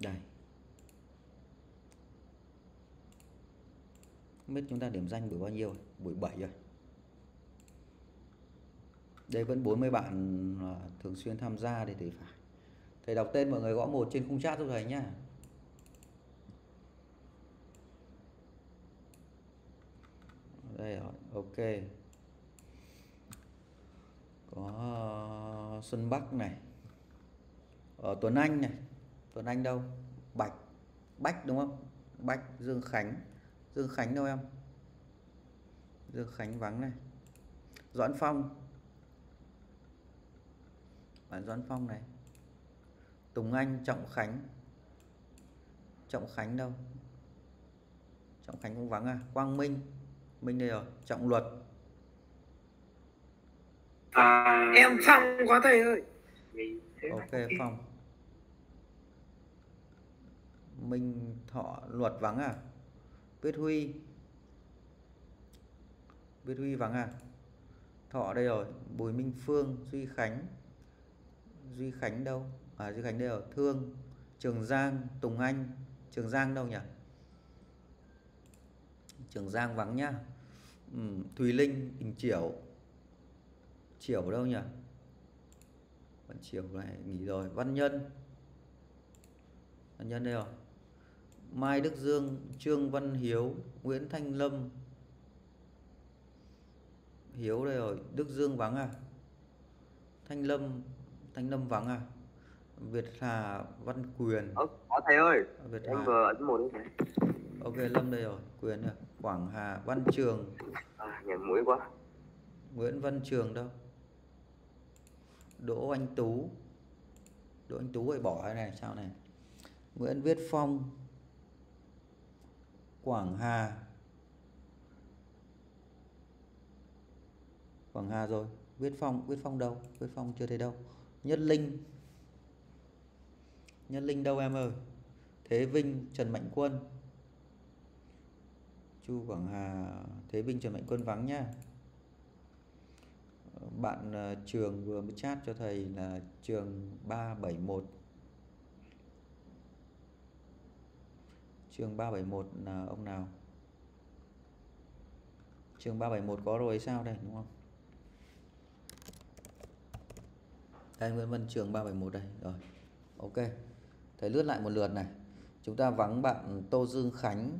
Đây. Không biết chúng ta điểm danh buổi bao nhiêu rồi? Buổi bảy rồi. Đây vẫn bốn mươi bạn thường xuyên tham gia thì thầy phải. Thầy đọc tên mọi người gõ một trên khung chat giúp thầy nhá. Đây rồi, ok. Có Xuân Bắc này. Ở Tuấn Anh này. Tuấn Anh đâu? Bạch. Bách đúng không? Bách, Dương Khánh. Dương Khánh đâu em? Dương Khánh vắng này. Doãn Phong. Bạn Doãn Phong này. Tùng Anh, Trọng Khánh. Trọng Khánh đâu? Trọng Khánh cũng vắng à? Quang Minh. Minh đây rồi. Trọng Luật. À, em Phong quá thầy ơi. Ok Phong. Minh Thọ, Luật vắng à? Viết Huy. Biết Huy vắng à? Thọ đây rồi, Bùi Minh Phương, Duy Khánh, Duy Khánh đâu? À, Duy Khánh đây rồi, Thương, Trường Giang, Tùng Anh, Trường Giang đâu nhỉ? Trường Giang vắng nhá. Ừ, Thùy Linh, Đình Chiểu, Chiểu đâu nhỉ? Vẫn Chiểu này nghỉ rồi. Văn Nhân, Văn Nhân đây rồi. Mai Đức Dương, Trương Văn Hiếu, Nguyễn Thanh Lâm, Hiếu đây rồi. Đức Dương vắng à? Thanh Lâm, Thanh Lâm vắng à? Việt Hà, Văn Quyền. Ờ, có thầy ơi. Việt em Hà. Vừa ấn một đấy. Ok, Lâm đây rồi. Quyền rồi. Quảng Hà, Văn Trường. À, nhảy mũi quá. Nguyễn Văn Trường đâu? Đỗ Anh Tú. Đỗ Anh Tú phải bỏ này, sao này? Nguyễn Viết Phong, Quảng Hà. Quảng Hà rồi. Viết Phong, Viết Phong đâu? Viết Phong chưa thấy đâu. Nhất Linh, Nhất Linh đâu em ơi? Thế Vinh, Trần Mạnh Quân, Chu Quảng Hà. Thế Vinh, Trần Mạnh Quân vắng nhá. Bạn Trường vừa mới chat cho thầy là Trường ba bảy một. Trường ba bảy một là ông nào? Trường ba bảy một có rồi sao đây, đúng không? Đây, Nguyễn Văn Trường ba bảy một đây rồi. Ok, thầy lướt lại một lượt này. Chúng ta vắng bạn Tô Dương Khánh,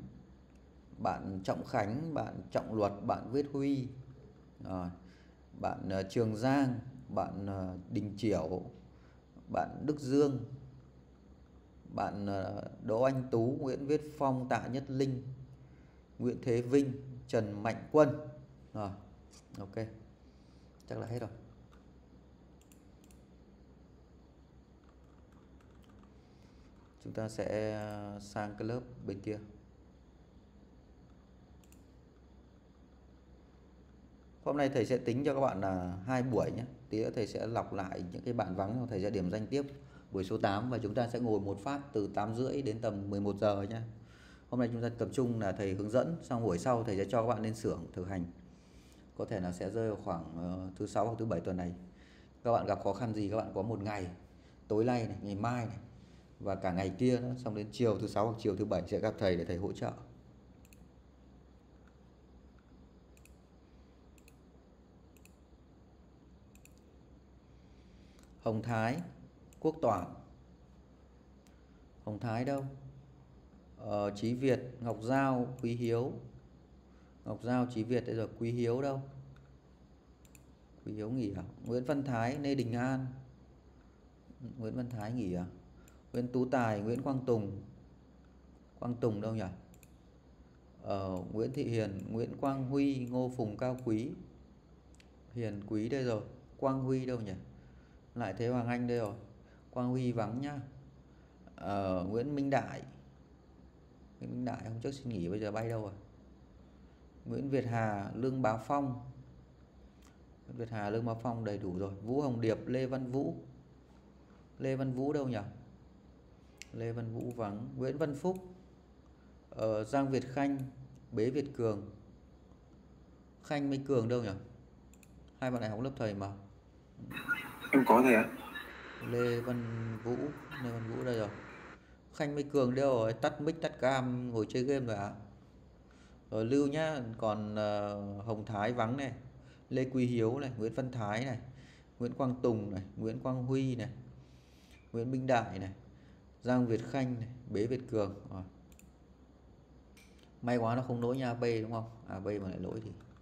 bạn Trọng Khánh, bạn Trọng Luật, bạn Viết Huy rồi, bạn uh, Trường Giang, bạn uh, Đình Chiểu, bạn Đức Dương, bạn uh, Đỗ Anh Tú, Nguyễn Viết Phong, Tạ Nhất Linh, Nguyễn Thế Vinh, Trần Mạnh Quân rồi. Ok, chắc là hết rồi. Chúng ta sẽ sang cái lớp bên kia. Hôm nay thầy sẽ tính cho các bạn là hai buổi nhé. Tí nữa thầy sẽ lọc lại những cái bạn vắng, thầy sẽ điểm danh tiếp buổi số tám. Và chúng ta sẽ ngồi một phát từ tám rưỡi đến tầm mười một giờ nhé. Hôm nay chúng ta tập trung là thầy hướng dẫn, xong buổi sau thầy sẽ cho các bạn lên xưởng thực hành. Có thể là sẽ rơi vào khoảng thứ sáu hoặc thứ bảy tuần này. Các bạn gặp khó khăn gì các bạn có một ngày, tối nay này, ngày mai này, và cả ngày kia nữa, xong đến chiều thứ sáu hoặc chiều thứ bảy sẽ gặp thầy để thầy hỗ trợ. Hồng Thái, Quốc Toản. Hồng Thái đâu? Ờ, Chí Việt, Ngọc Giao, Quý Hiếu. Ngọc Giao, Chí Việt bây giờ. Quý Hiếu đâu? Quý Hiếu nghỉ à? Nguyễn Văn Thái, Lê Đình An. Nguyễn Văn Thái nghỉ à? Nguyễn Tú Tài, Nguyễn Quang Tùng. Quang Tùng đâu nhỉ? Ờ, Nguyễn Thị Hiền, Nguyễn Quang Huy, Ngô Phùng Cao Quý. Hiền Quý đây rồi. Quang Huy đâu nhỉ? Lại Thế Hoàng Anh đây rồi. Quang Huy vắng nhá. Ờ, Nguyễn Minh Đại. Nguyễn Minh Đại hôm trước xin nghỉ bây giờ bay đâu rồi? Nguyễn Việt Hà, Lương Bá Phong. Nguyễn Việt Hà, Lương Bá Phong đầy đủ rồi. Vũ Hồng Điệp, Lê Văn Vũ. Lê Văn Vũ đâu nhỉ? Lê Văn Vũ vắng. Nguyễn Văn Phúc, ờ, Giang Việt Khanh, Bế Việt Cường. Khanh Minh Cường đâu nhỉ? Hai bạn này học lớp thầy mà. Em có thầy ạ. Lê Văn Vũ, Lê Văn Vũ đây rồi. Khanh Minh Cường đâu rồi? Tắt mic, tắt cam, ngồi chơi game rồi ạ. À? Rồi lưu nhá. Còn uh, Hồng Thái vắng này, Lê Quý Hiếu này, Nguyễn Văn Thái này, Nguyễn Quang Tùng này, Nguyễn Quang Huy này, Nguyễn Minh Đại này, Giang Việt Khanh này, Bế Việt Cường. À, may quá nó không lỗi nha, B đúng không? À, B mà lại lỗi thì